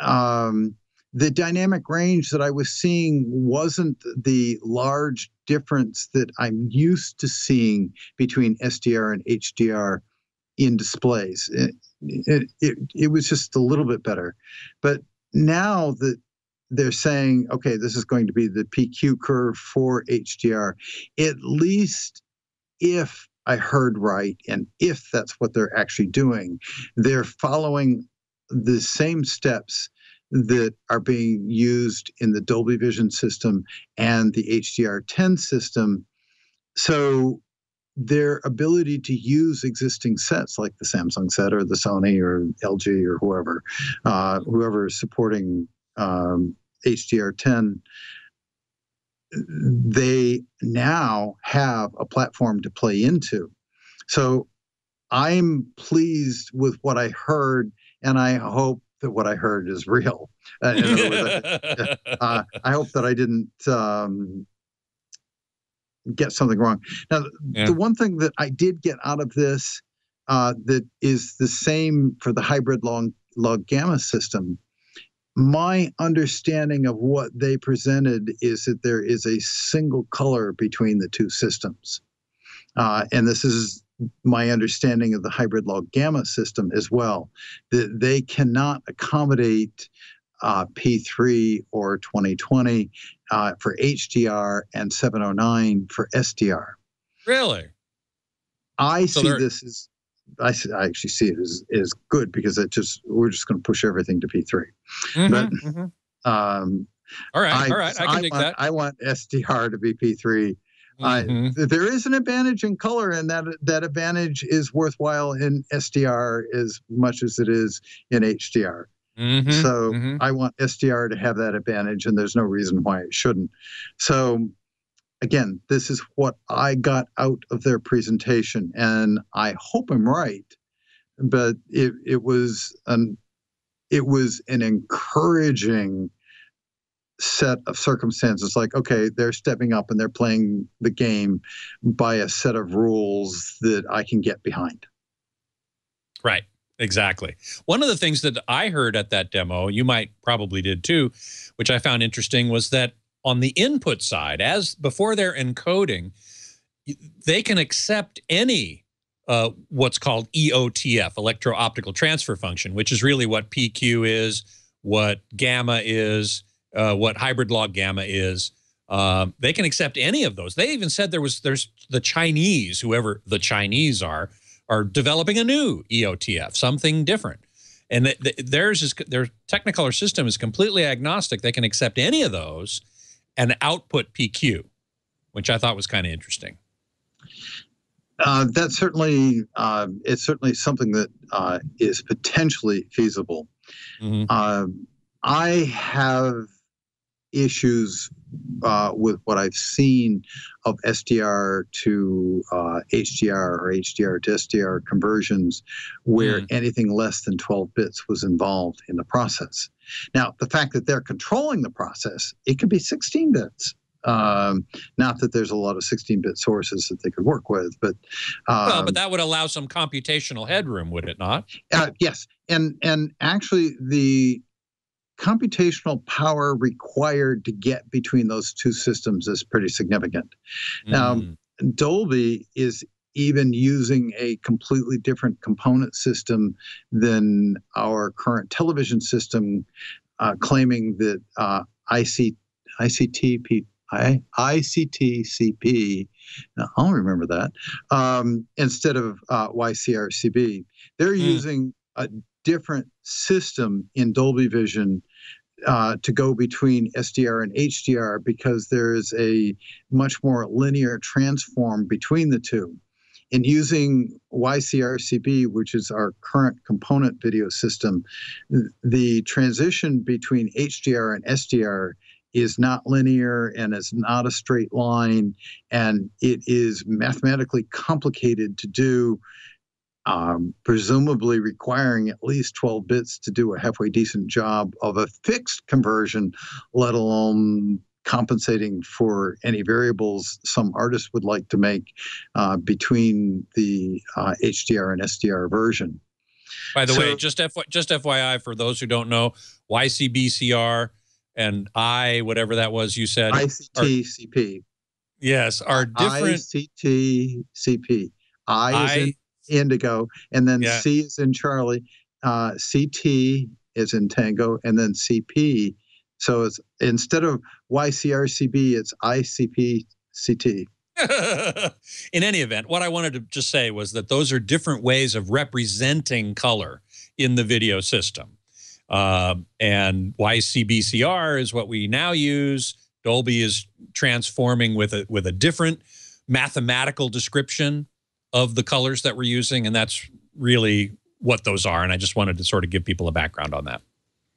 um, the dynamic range that I was seeing wasn't the large difference that I'm used to seeing between S D R and H D R in displays. It, it, it, it was just a little bit better. But now that they're saying, okay, this is going to be the P Q curve for H D R, at least if I heard right and if that's what they're actually doing, they're following the same steps that are being used in the Dolby Vision system and the H D R ten system. So their ability to use existing sets like the Samsung set or the Sony or L G or whoever, uh, whoever is supporting um, H D R ten, they now have a platform to play into. So I'm pleased with what I heard, and I hope that what I heard is real. Uh, in other words, I, uh, I hope that I didn't um, get something wrong. Now, yeah. The one thing that I did get out of this uh, that is the same for the hybrid long, log gamma system, my understanding of what they presented is that there is a single color between the two systems. Uh, and this is my understanding of the hybrid log gamma system as well, that they cannot accommodate uh, P three or twenty twenty uh, for H D R and seven oh nine for S D R. Really? I so see they're... this as, I, I actually see it as, as good because it just, we're just going to push everything to P three. Mm-hmm, but, mm-hmm. um, all right, I, all right. I can I take want, that. I want S D R to be P three. Mm-hmm. Uh, there is an advantage in color, and that that advantage is worthwhile in S D R as much as it is in H D R. Mm-hmm. So mm-hmm. I want S D R to have that advantage, and there's no reason why it shouldn't. So again, this is what I got out of their presentation, and I hope I'm right, but it, it was an it was an encouraging set of circumstances. Like, okay, they're stepping up and they're playing the game by a set of rules that I can get behind. Right, exactly. One of the things that I heard at that demo, you might probably did too, which I found interesting, was that on the input side, as before they're encoding, they can accept any uh, what's called E O T F, electro-optical transfer function, which is really what P Q is, what gamma is, Uh, what hybrid log gamma is. Uh, they can accept any of those. They even said there was there's the Chinese, whoever the Chinese are, are developing a new E O T F, something different. And th th theirs is, their Technicolor system is completely agnostic. They can accept any of those and output P Q, which I thought was kind of interesting. Uh, that's certainly, uh, it's certainly something that uh, is potentially feasible. Mm-hmm. uh, I have issues uh, with what I've seen of S D R to uh, H D R or H D R to S D R conversions where mm. anything less than twelve bits was involved in the process. Now, the fact that they're controlling the process, it could be sixteen bits. Um, not that there's a lot of sixteen-bit sources that they could work with, but um, well, but that would allow some computational headroom, would it not? Uh, yes, and and actually the computational power required to get between those two systems is pretty significant. Mm. Now, Dolby is even using a completely different component system than our current television system, uh, claiming that uh, I C T C P, I'll remember that, um, instead of uh, Y C R C B. They're mm. using a different system in Dolby Vision uh, to go between S D R and H D R because there is a much more linear transform between the two. In using Y C R C B, which is our current component video system, the transition between H D R and S D R is not linear and it's not a straight line, and it is mathematically complicated to do um, presumably requiring at least twelve bits to do a halfway decent job of a fixed conversion, let alone compensating for any variables some artists would like to make uh, between the uh, H D R and S D R version. By the so, way, just F Y, just F Y I for those who don't know, Y C B C R and I, whatever that was you said. I C T C P. Yes, are different. I C T C P. I, I is in indigo, and then yeah. C is in Charlie. Uh, C T is in tango, and then C P. So it's instead of Y C R C B, it's I C P C T. In any event, what I wanted to just say was that those are different ways of representing color in the video system. Uh, and Y C B C R is what we now use. Dolby is transforming with a, with a different mathematical description of the colors that we're using, and that's really what those are. And I just wanted to sort of give people a background on that.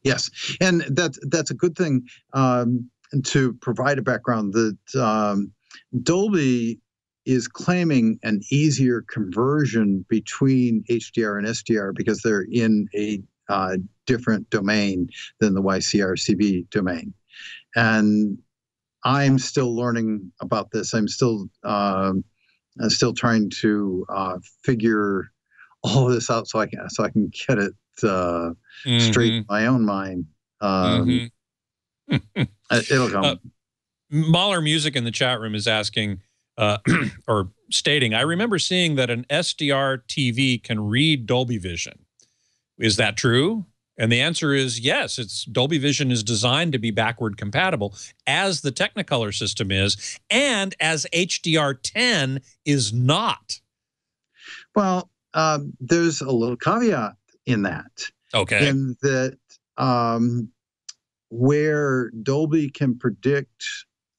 Yes, and that, that's a good thing um, to provide a background that um, Dolby is claiming an easier conversion between H D R and S D R because they're in a uh, different domain than the Y C R C B domain. And I'm still learning about this. I'm still uh, I'm still trying to uh, figure all this out so I can so I can get it uh, mm-hmm. straight in my own mind. Um, mm-hmm. It'll come. Uh, Mahler Music in the chat room is asking uh, or stating, I remember seeing that an S D R T V can read Dolby Vision. Is that true? And the answer is yes. It's Dolby Vision is designed to be backward compatible, as the Technicolor system is, and as H D R ten is not. Well, um, there's a little caveat in that. Okay. In that um, where Dolby can predict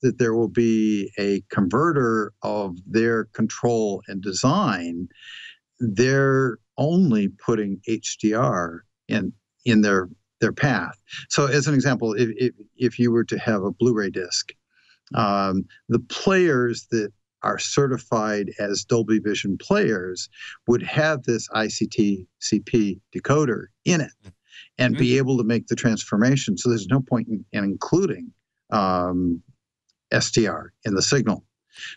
that there will be a converter of their control and design, they're only putting H D R in. in their their path. So as an example, if if, if you were to have a Blu-ray disc, um, the players that are certified as Dolby Vision players would have this I C T C P decoder in it and mm-hmm. be able to make the transformation. So there's no point in, in including um, S D R in the signal.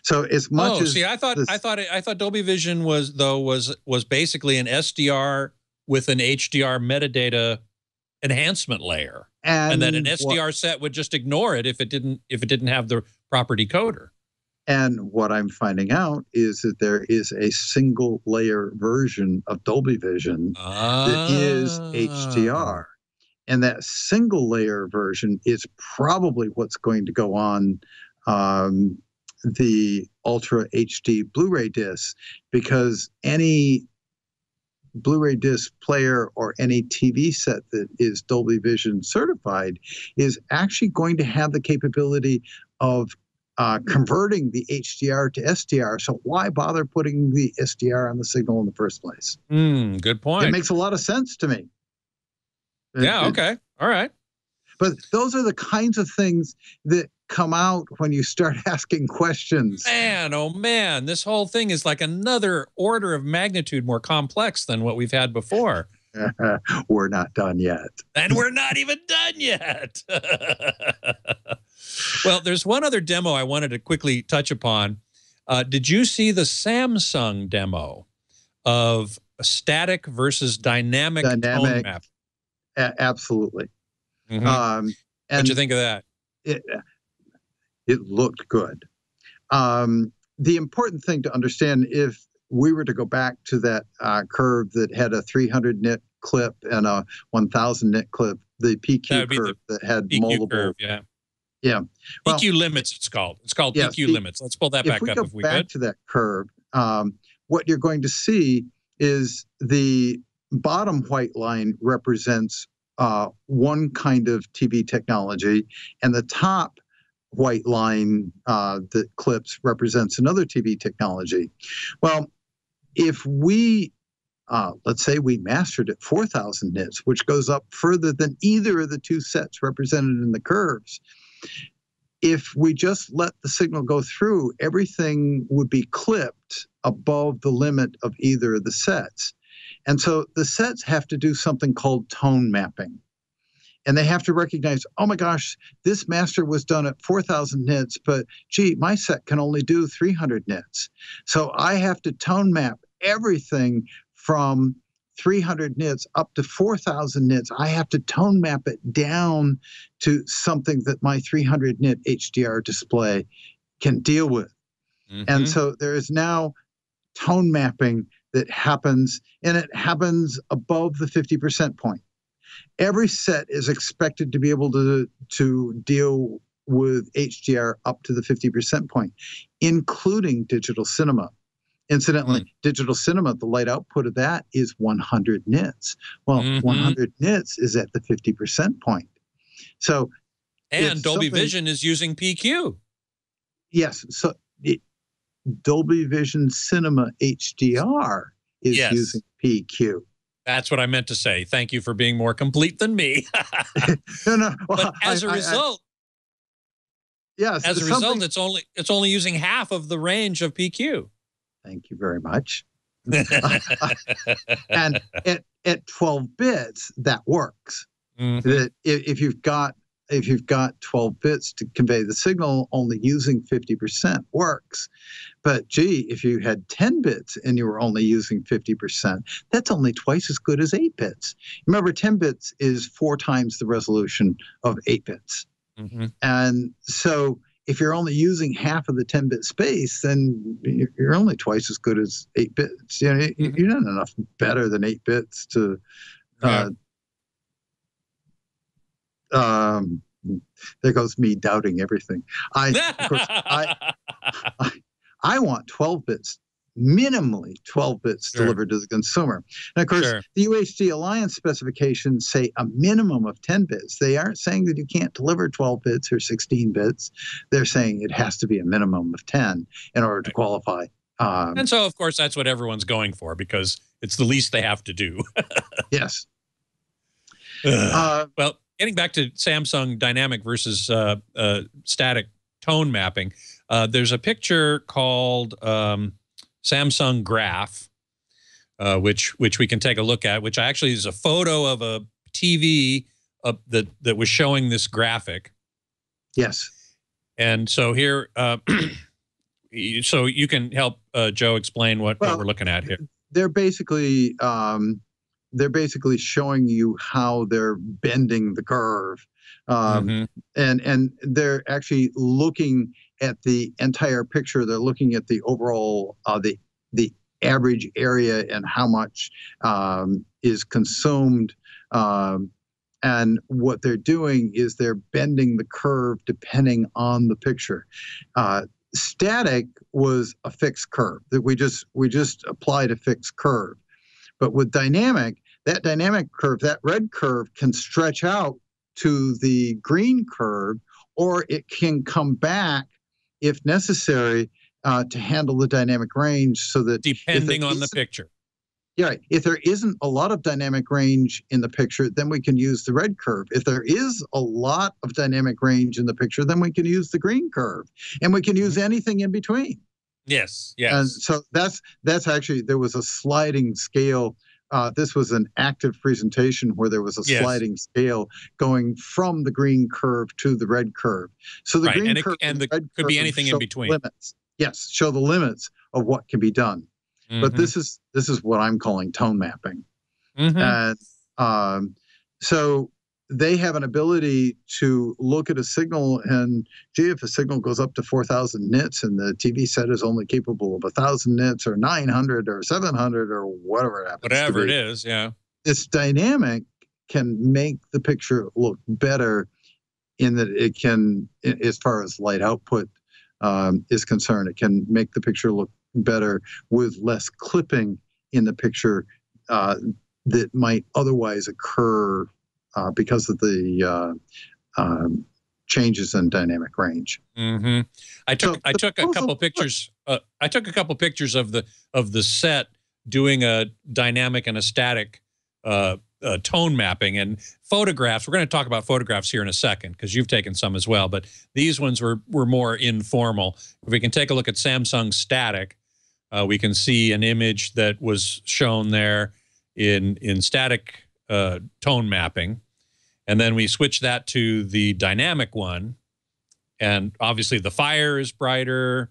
So as much oh, as see, I thought this, I thought it, I thought Dolby Vision was though was was basically an S D R with an H D R metadata enhancement layer, and, and then an S D R what, set would just ignore it if it didn't if it didn't have the proper decoder. And what I'm finding out is that there is a single layer version of Dolby Vision ah. that is H D R, and that single layer version is probably what's going to go on um, the Ultra H D Blu-ray discs, because any Blu-ray disc player or any T V set that is Dolby Vision certified is actually going to have the capability of uh, converting the H D R to S D R. So why bother putting the S D R on the signal in the first place? Mm, good point. It makes a lot of sense to me. Yeah, it, okay. All right. But those are the kinds of things that come out when you start asking questions. Man, oh man, this whole thing is like another order of magnitude more complex than what we've had before. We're not done yet. And we're not even done yet. Well, there's one other demo I wanted to quickly touch upon. Uh, did you see the Samsung demo of static versus dynamic, dynamic tone map? A- absolutely. Mm-hmm. um, What'd you think of that? It, it looked good. Um, the important thing to understand, if we were to go back to that uh, curve that had a three hundred nit clip and a one thousand nit clip, the P Q curve the that had P Q multiple. Curve, yeah. Yeah. Well, P Q limits, it's called. It's called yes, P Q the, limits. Let's pull that back up if we could. If we go back to that curve, um, what you're going to see is the bottom white line represents uh, one kind of T V technology, and the top white line uh, that clips represents another T V technology. Well, if we, uh, let's say we mastered at four thousand nits, which goes up further than either of the two sets represented in the curves, if we just let the signal go through, everything would be clipped above the limit of either of the sets. And so the sets have to do something called tone mapping. And they have to recognize, oh my gosh, this master was done at four thousand nits, but gee, my set can only do three hundred nits. So I have to tone map everything from three hundred nits up to four thousand nits. I have to tone map it down to something that my three hundred nit H D R display can deal with. Mm-hmm. And so there is now tone mapping that happens, and it happens above the fifty percent point. Every set is expected to be able to, to deal with H D R up to the fifty percent point, including digital cinema. Incidentally, mm. digital cinema, the light output of that is one hundred nits. Well, mm-hmm. one hundred nits is at the fifty percent point. So, and Dolby Vision is using P Q. Yes. So it, Dolby Vision Cinema H D R is yes. using P Q. That's what I meant to say. Thank you for being more complete than me. no, no. Well, but as I, a result, I, I, yes, as a result, it's only it's only using half of the range of P Q. Thank you very much. And at at twelve bits, that works. Mm-hmm. That if you've got if you've got twelve bits to convey the signal, only using fifty percent works. But gee, if you had ten bits and you were only using fifty percent, that's only twice as good as eight bits. Remember, ten bits is four times the resolution of eight bits. Mm-hmm. And so if you're only using half of the ten bit space, then you're only twice as good as eight bits. You know, mm-hmm. You're not enough better than eight bits to uh, yeah. um, there goes me doubting everything. I, of course, I, I I want twelve bits, minimally twelve bits sure. delivered to the consumer. And of course, sure. the U H D Alliance specifications say a minimum of ten bits. They aren't saying that you can't deliver twelve bits or sixteen bits. They're saying it has to be a minimum of ten in order right. to qualify. Um, and so, of course, that's what everyone's going for because it's the least they have to do. Yes. Uh, well, getting back to Samsung dynamic versus uh, uh, static tone mapping, Uh, there's a picture called um, Samsung Graph, uh, which which we can take a look at, which actually is a photo of a T V uh, that, that was showing this graphic. Yes. And so here, uh, so you can help uh, Joe explain what, well, what we're looking at here. They're basically, um, they're basically showing you how they're bending the curve. Um, mm-hmm. and, and they're actually looking at the entire picture. They're looking at the overall, uh, the the average area and how much um, is consumed. Um, and what they're doing is they're bending the curve depending on the picture. Uh, static was a fixed curve that we just we just applied a fixed curve, but with dynamic, that dynamic curve, that red curve, can stretch out to the green curve, or it can come back if necessary, uh, to handle the dynamic range so that... Depending on the picture. Yeah. If there isn't a lot of dynamic range in the picture, then we can use the red curve. If there is a lot of dynamic range in the picture, then we can use the green curve. And we can use anything in between. Yes, yes. And so that's, that's actually... There was a sliding scale. Uh, this was an active presentation where there was a yes. sliding scale going from the green curve to the red curve. So the right. green and it, curve and the, the red could curve be anything in between. Limits. Yes, show the limits of what can be done. Mm-hmm. But this is this is what I'm calling tone mapping. Mm-hmm. And um, so they have an ability to look at a signal and, gee, if a signal goes up to four thousand nits and the T V set is only capable of one thousand nits or nine hundred or seven hundred or whatever it happens Whatever to be, it is, yeah. This dynamic can make the picture look better in that it can, as far as light output um, is concerned, it can make the picture look better with less clipping in the picture uh, that might otherwise occur Uh, because of the uh, um, changes in dynamic range. Mm-hmm. I took so I took a couple pictures. Uh, I took a couple pictures of the of the set doing a dynamic and a static uh, uh, tone mapping and photographs. We're going to talk about photographs here in a second because you've taken some as well. But these ones were were more informal. If we can take a look at Samsung Static, uh, we can see an image that was shown there. in, in static uh, tone mapping. And then we switch that to the dynamic one. And obviously the fire is brighter.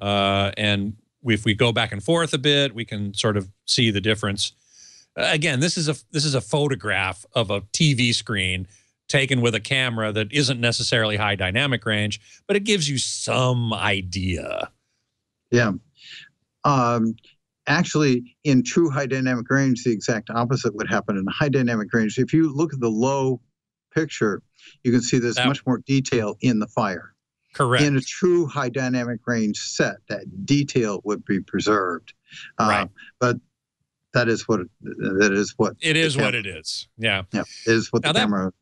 Uh, and we, if we go back and forth a bit, we can sort of see the difference. Uh, again, this is a this is a photograph of a T V screen taken with a camera that isn't necessarily high dynamic range, but it gives you some idea. Yeah. Um, actually, in true high dynamic range, the exact opposite would happen. In high dynamic range, if you look at the low picture, you can see there's that, much more detail in the fire. Correct. In a true high dynamic range set, that detail would be preserved. Right. Um, but that is what it, that is what it is. What it is. Yeah. Yeah. It is what now the camera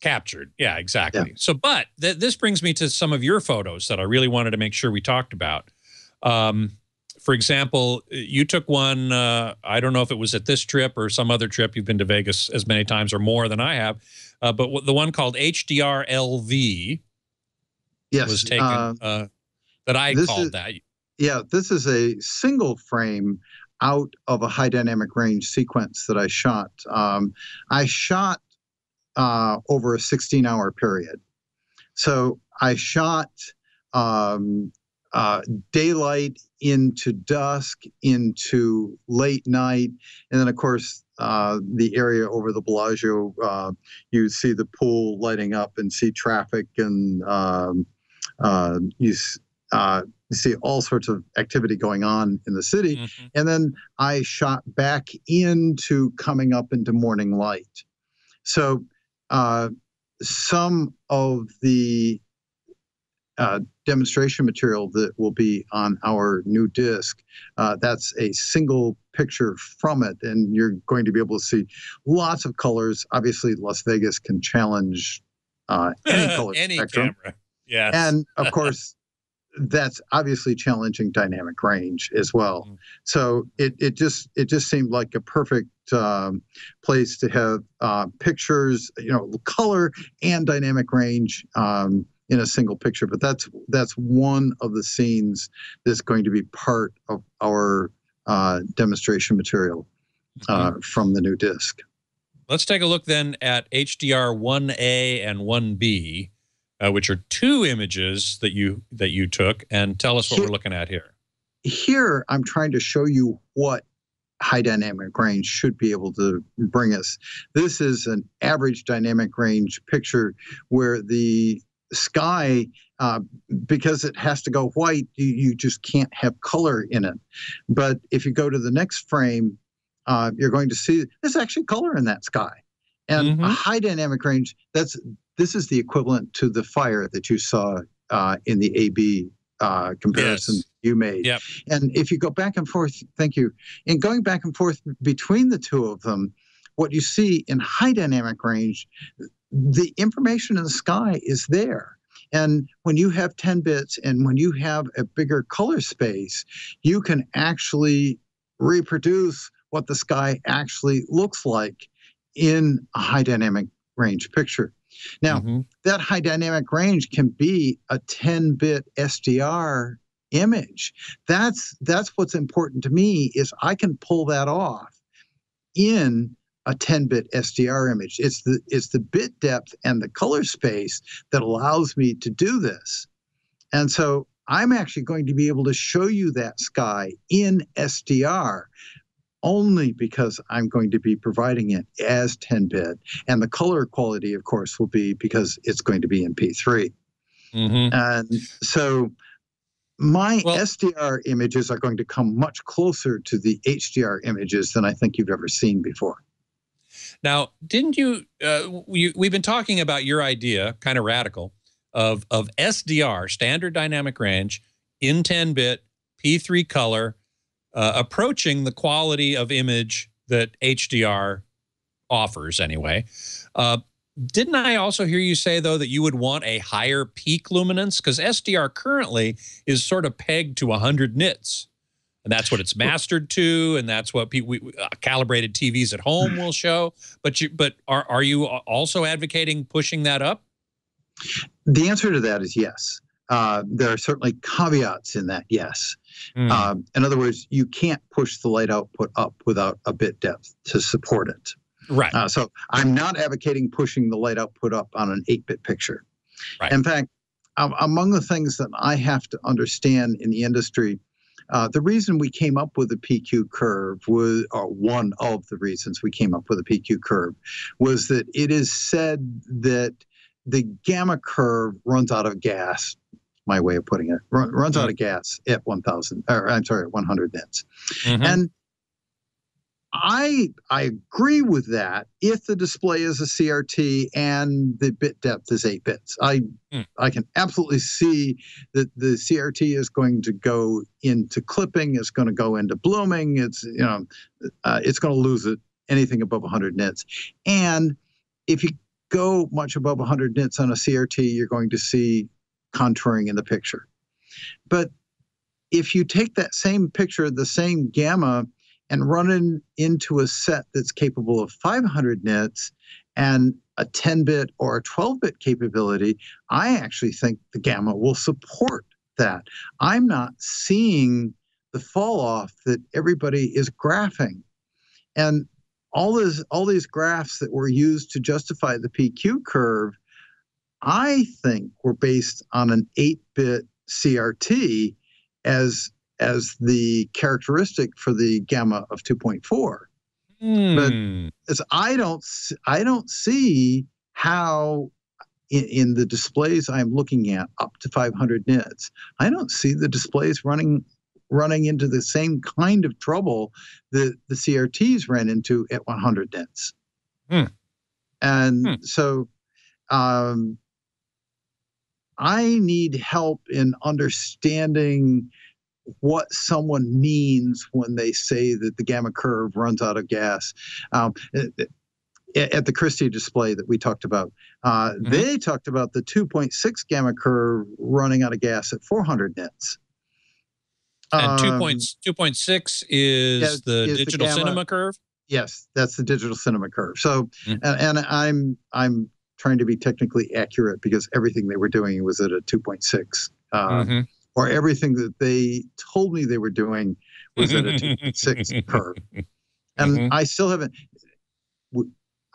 captured. Yeah. Exactly. Yeah. So, but th this brings me to some of your photos that I really wanted to make sure we talked about. Um, for example, you took one. Uh, I don't know if it was at this trip or some other trip. You've been to Vegas as many times or more than I have, uh, but w the one called H D R L V. Yes, was taken, uh, uh, that I called is, that. Yeah, this is a single frame out of a high dynamic range sequence that I shot. Um, I shot uh, over a sixteen hour period. So I shot um, uh, daylight into dusk, into late night, and then, of course, Uh, the area over the Bellagio, uh, you see the pool lighting up and see traffic, and um, uh, you, uh, you see all sorts of activity going on in the city. Mm-hmm. And then I shot back into coming up into morning light. So uh, some of the uh, demonstration material that will be on our new disc, uh, that's a single picture from it, and you're going to be able to see lots of colors. Obviously, Las Vegas can challenge uh, any color any spectrum. Camera. Yes. And of course, that's obviously challenging dynamic range as well. Mm. So it it just it just seemed like a perfect um, place to have uh, pictures, you know, color and dynamic range um, in a single picture. But that's that's one of the scenes that's going to be part of our Uh, demonstration material uh, mm-hmm. from the new disc. Let's take a look then at H D R one A and one B, uh, which are two images that you that you took, and tell us what here, we're looking at here. Here, I'm trying to show you what high dynamic range should be able to bring us. This is an average dynamic range picture where the sky, uh, because it has to go white, you, you just can't have color in it. But if you go to the next frame, uh, you're going to see there's actually color in that sky. And mm-hmm. a high dynamic range, that's this is the equivalent to the fire that you saw uh, in the A B uh, comparison yes. you made. Yep. And if you go back and forth, thank you, and going back and forth between the two of them, what you see in high dynamic range, the information in the sky is there. And when you have ten bits and when you have a bigger color space, you can actually reproduce what the sky actually looks like in a high dynamic range picture. Now, mm-hmm. that high dynamic range can be a ten bit S D R image. That's, that's what's important to me, is I can pull that off in a ten bit S D R image. It's the, it's the bit depth and the color space that allows me to do this. And so I'm actually going to be able to show you that sky in S D R only because I'm going to be providing it as ten bit. And the color quality, of course, will be because it's going to be in P three. Mm-hmm. And so my well, S D R images are going to come much closer to the H D R images than I think you've ever seen before. Now, didn't you, uh, you, we've been talking about your idea, kind of radical, of, of S D R, standard dynamic range, in ten bit, P three color, uh, approaching the quality of image that H D R offers anyway. Uh, didn't I also hear you say, though, that you would want a higher peak luminance? Because S D R currently is sort of pegged to one hundred nits. And that's what it's mastered to, and that's what people, we, uh, calibrated T Vs at home will show. But you, but are are you also advocating pushing that up? The answer to that is yes. Uh, there are certainly caveats in that, yes. Mm. Um, in other words, you can't push the light output up without a bit depth to support it. Right. Uh, so I'm not advocating pushing the light output up on an eight-bit picture. Right. In fact, um, among the things that I have to understand in the industry, uh, the reason we came up with the P Q curve was, or one of the reasons we came up with the P Q curve, was that it is said that the gamma curve runs out of gas. My way of putting it, run, runs out of gas at one thousand, or I'm sorry, at one hundred nits. Mm-hmm. And I I agree with that if the display is a C R T and the bit depth is eight bits. I mm. I can absolutely see that the C R T is going to go into clipping, it's going to go into blooming, it's you know, uh, it's going to lose it anything above one hundred nits. And if you go much above one hundred nits on a C R T, you're going to see contouring in the picture. But if you take that same picture, the same gamma, and run in, into a set that's capable of five hundred nits and a ten-bit or a twelve-bit capability, I actually think the gamma will support that. I'm not seeing the fall-off that everybody is graphing. And all, this, all these graphs that were used to justify the P Q curve, I think we're based on an eight-bit C R T as as the characteristic for the gamma of two point four. Mm. But as I don't I don't see how in, in the displays I'm looking at up to five hundred nits, I don't see the displays running running into the same kind of trouble that the C R Ts ran into at one hundred nits. Mm. And mm. so um I need help in understanding what someone means when they say that the gamma curve runs out of gas. Um, at the Christie display that we talked about, uh, mm-hmm. they talked about the two point six gamma curve running out of gas at four hundred nits. And um, two point six is yeah, the is digital the cinema curve? Yes, that's the digital cinema curve. So, mm-hmm. and, and I'm I'm trying to be technically accurate because everything they were doing was at a two point six. Uh, mm-hmm. Or everything that they told me they were doing was at a two point six curve. And mm-hmm. I still haven't,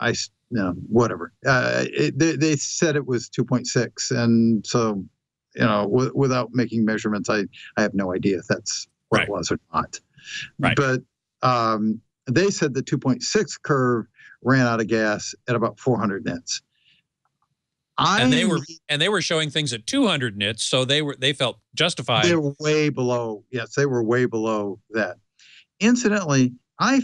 I, no, whatever. Uh, it, they, they said it was two point six. And so, you know, w- without making measurements, I, I have no idea if that's what right. it was or not. Right. But um, they said the two point six curve ran out of gas at about four hundred nits. I, and they were and they were showing things at two hundred nits, so they were they felt justified. They were way below. Yes, they were way below that. Incidentally, I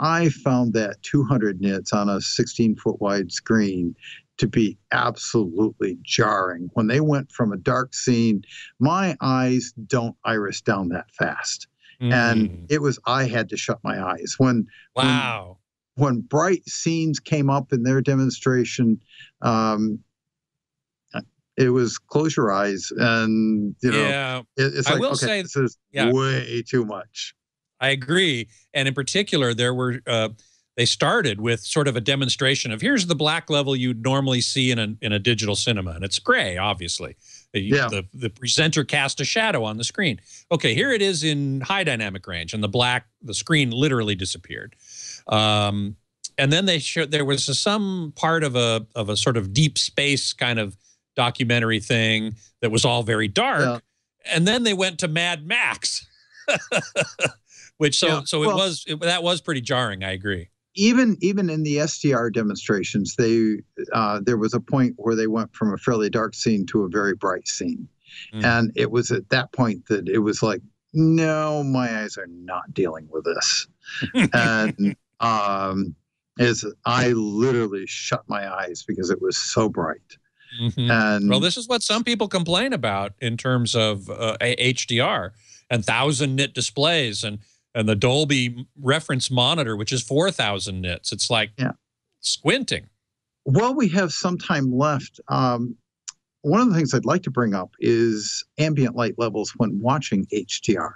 I found that two hundred nits on a sixteen foot wide screen to be absolutely jarring. When they went from a dark scene, my eyes don't iris down that fast, mm. and it was I had to shut my eyes when. Wow. When, when bright scenes came up in their demonstration. Um, It was close your eyes, and you know, yeah. it, it's like I will okay, say, this is yeah. way too much. I agree, and in particular, there were uh, they started with sort of a demonstration of here's the black level you'd normally see in a in a digital cinema, and it's gray, obviously. You, yeah. The the presenter cast a shadow on the screen. Okay, here it is in high dynamic range, and the black the screen literally disappeared. Um, and then they showed there was a, some part of a of a sort of deep space kind of documentary thing that was all very dark, yeah. and then they went to Mad Max, which so yeah. so it well, was it, that was pretty jarring. I agree. Even even in the S D R demonstrations, they uh, there was a point where they went from a fairly dark scene to a very bright scene, mm. and it was at that point that it was like, no, my eyes are not dealing with this, and um, is I literally shut my eyes because it was so bright. Mm-hmm. And, well, this is what some people complain about in terms of uh, H D R and thousand nit displays and and the Dolby reference monitor, which is four thousand nits. It's like yeah. squinting. Well, we have some time left. Um, one of the things I'd like to bring up is ambient light levels when watching H D R.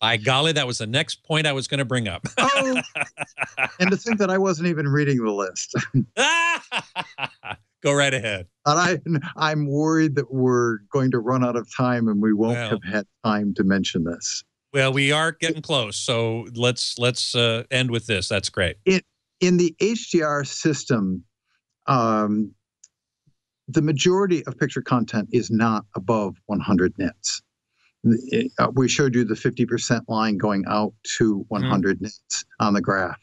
By golly, that was the next point I was going to bring up. Oh, and to think that I wasn't even reading the list. Go right ahead. And I, I'm worried that we're going to run out of time and we won't well, have had time to mention this. Well, we are getting close, so let's let's uh, end with this. That's great. It, in the H D R system, um, the majority of picture content is not above one hundred nits. It, uh, we showed you the fifty percent line going out to one hundred mm. nits on the graph.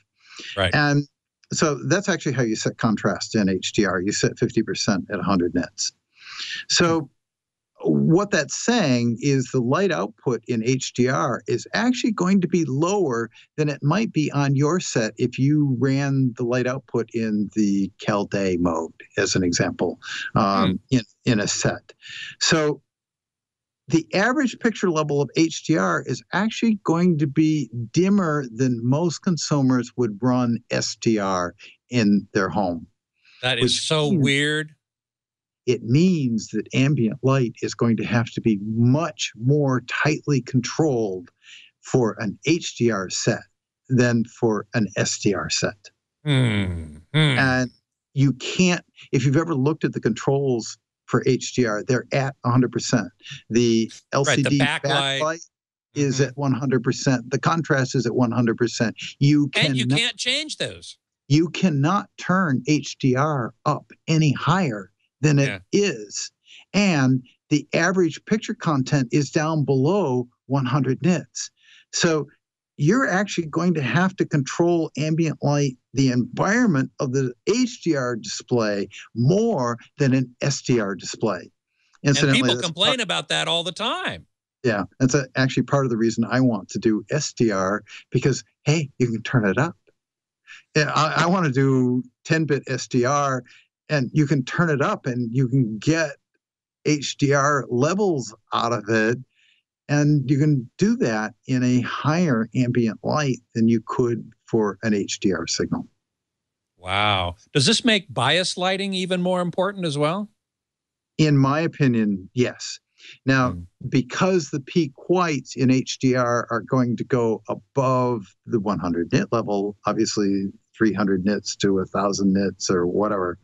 Right. And so that's actually how you set contrast in H D R. You set fifty percent at one hundred nits. So what that's saying is the light output in H D R is actually going to be lower than it might be on your set if you ran the light output in the Cal-Day mode, as an example, um, mm. in, in a set. So the average picture level of H D R is actually going to be dimmer than most consumers would run S D R in their home. That is so weird. It means that ambient light is going to have to be much more tightly controlled for an H D R set than for an S D R set. Mm-hmm. And you can't, if you've ever looked at the controls for H D R, they're at one hundred percent. The L C D right, the backlight, backlight is mm-hmm. at one hundred percent. The contrast is at one hundred percent. You can and you not, can't change those. You cannot turn H D R up any higher than yeah. it is. And the average picture content is down below one hundred nits. So you're actually going to have to control ambient light, the environment of the H D R display, more than an S D R display. Incidentally, and people complain part, about that all the time. Yeah, that's a, actually part of the reason I want to do S D R, because, hey, you can turn it up. I, I want to do ten-bit S D R, and you can turn it up, and you can get H D R levels out of it. And you can do that in a higher ambient light than you could for an H D R signal. Wow. Does this make bias lighting even more important as well? In my opinion, yes. Now, mm. because the peak whites in H D R are going to go above the one hundred nit level, obviously three hundred nits to one thousand nits or whatever,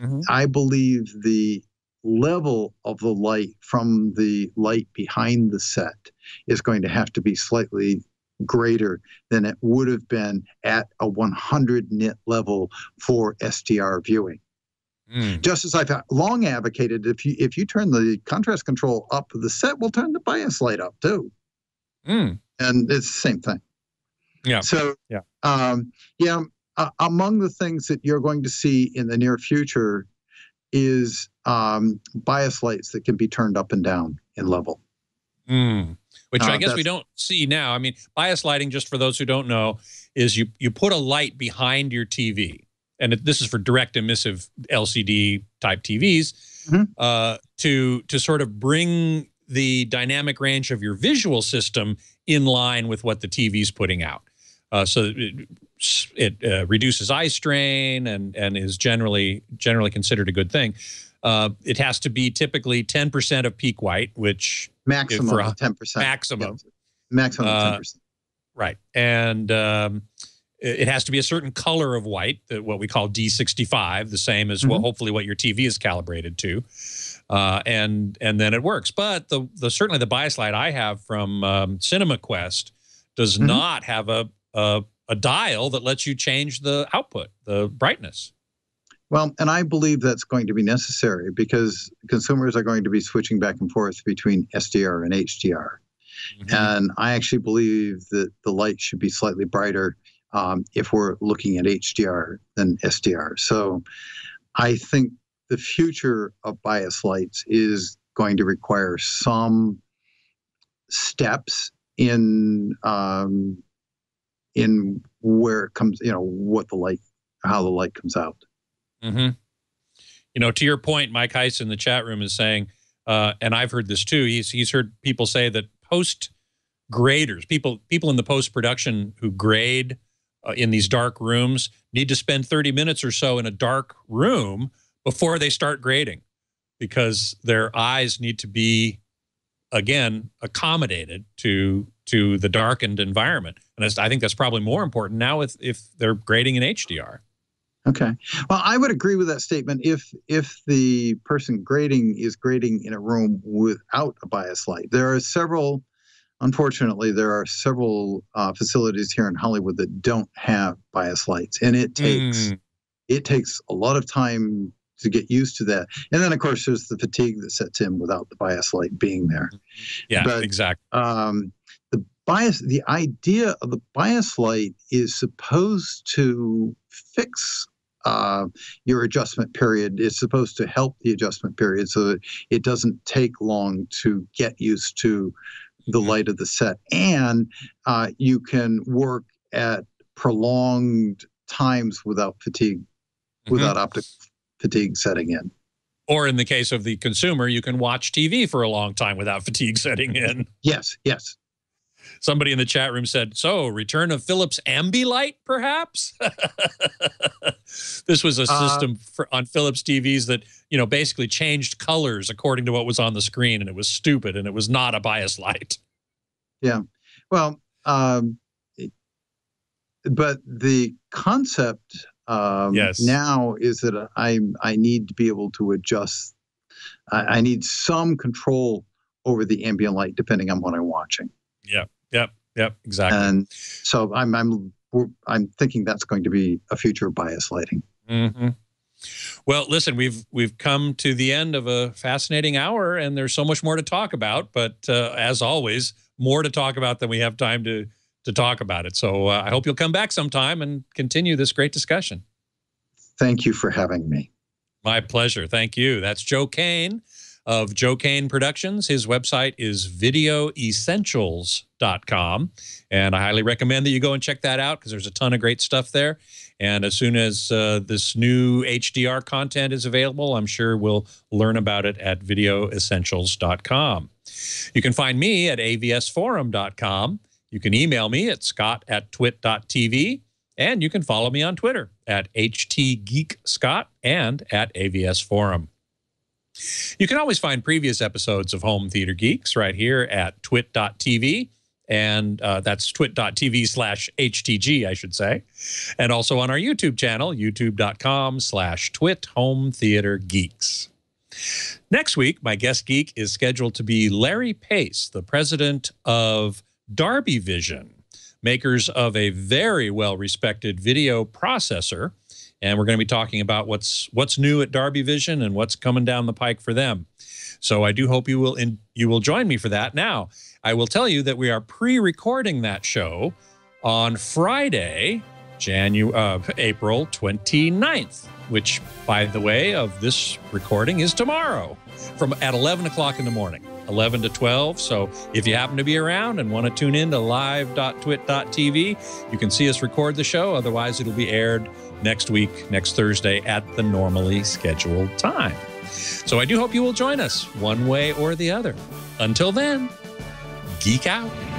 mm-hmm. I believe the level of the light from the light behind the set is going to have to be slightly greater than it would have been at a one hundred nit level for S D R viewing. Mm. Just as I've long advocated, if you if you turn the contrast control up, the set will turn the bias light up too. Mm. And it's the same thing. Yeah. So yeah, um, yeah. Uh, among the things that you're going to see in the near future is um, bias lights that can be turned up and down in level. Mm. Which uh, I guess we don't see now. I mean, bias lighting, just for those who don't know, is you, you put a light behind your T V. And it, this is for direct emissive L C D type T Vs mm-hmm. uh, to, to sort of bring the dynamic range of your visual system in line with what the T V's putting out. Uh, so it, it uh, reduces eye strain and and is generally generally considered a good thing. Uh, it has to be typically ten percent of peak white, which maximum for a, ten percent maximum yeah. maximum uh, ten percent. Right, and um, it, it has to be a certain color of white, what we call D sixty-five, the same as mm-hmm. what hopefully what your T V is calibrated to, uh, and and then it works. But the the certainly the bias light I have from um, CinemaQuest does mm-hmm. not have a Uh, a dial that lets you change the output, the brightness. Well, and I believe that's going to be necessary because consumers are going to be switching back and forth between S D R and H D R. Mm-hmm. And I actually believe that the light should be slightly brighter um, if we're looking at H D R than S D R. So I think the future of bias lights is going to require some steps in um, in where it comes, you know, what the light, how the light comes out. Mm-hmm. You know, to your point, Mike Heiss in the chat room is saying, uh, and I've heard this too, he's, he's heard people say that post graders, people, people in the post-production who grade uh, in these dark rooms need to spend thirty minutes or so in a dark room before they start grading because their eyes need to be, again, accommodated to to the darkened environment. And I think that's probably more important now if, if they're grading in H D R. Okay. Well, I would agree with that statement if if the person grading is grading in a room without a bias light. There are several, unfortunately, there are several uh, facilities here in Hollywood that don't have bias lights, and it takes mm. it takes a lot of time to get used to that. And then, of course, there's the fatigue that sets in without the bias light being there. Yeah, but, exactly. Um, the bias, the idea of the bias light is supposed to fix Uh, your adjustment period. Is supposed to help the adjustment period so that it doesn't take long to get used to the light of the set. And uh, you can work at prolonged times without fatigue, mm-hmm. without optic fatigue setting in. Or in the case of the consumer, you can watch T V for a long time without fatigue setting in. Yes, yes. Somebody in the chat room said, so, return of Philips Ambilight, perhaps? This was a system uh, for, on Philips T Vs that, you know, basically changed colors according to what was on the screen, and it was stupid, and it was not a bias light. Yeah. Well, um, it, but the concept um, yes. now is that I, I need to be able to adjust. I, I need some control over the ambient light depending on what I'm watching. Yeah. Yep. Yep. Exactly. And so I'm I'm I'm thinking that's going to be a future of bias lighting. Mm-hmm. Well, listen, we've we've come to the end of a fascinating hour, and there's so much more to talk about. But uh, as always, more to talk about than we have time to to talk about it. So uh, I hope you'll come back sometime and continue this great discussion. Thank you for having me. My pleasure. Thank you. That's Joe Kane of Joe Kane Productions. His website is video essentials dot com. And I highly recommend that you go and check that out because there's a ton of great stuff there. And as soon as uh, this new H D R content is available, I'm sure we'll learn about it at video essentials dot com. You can find me at a v s forum dot com. You can email me at scott at twit dot t v. And you can follow me on Twitter at h t geek scott and at avsforum. You can always find previous episodes of Home Theater Geeks right here at twit dot t v, and uh, that's twit dot t v slash h t g, I should say, and also on our YouTube channel, youtube dot com slash twit home theater geeks. Next week, my guest geek is scheduled to be Larry Pace, the president of Darby Vision, makers of a very well-respected video processor. And we're going to be talking about what's what's new at Darby Vision and what's coming down the pike for them. So I do hope you will in, you will join me for that. Now, I will tell you that we are pre-recording that show on Friday, January, uh, April twenty-ninth, which, by the way, of this recording is tomorrow from at eleven o'clock in the morning, eleven to twelve. So if you happen to be around and want to tune in to live dot twit dot t v, you can see us record the show. Otherwise, it'll be aired next week, next Thursday, at the normally scheduled time. So I do hope you will join us one way or the other. Until then, geek out.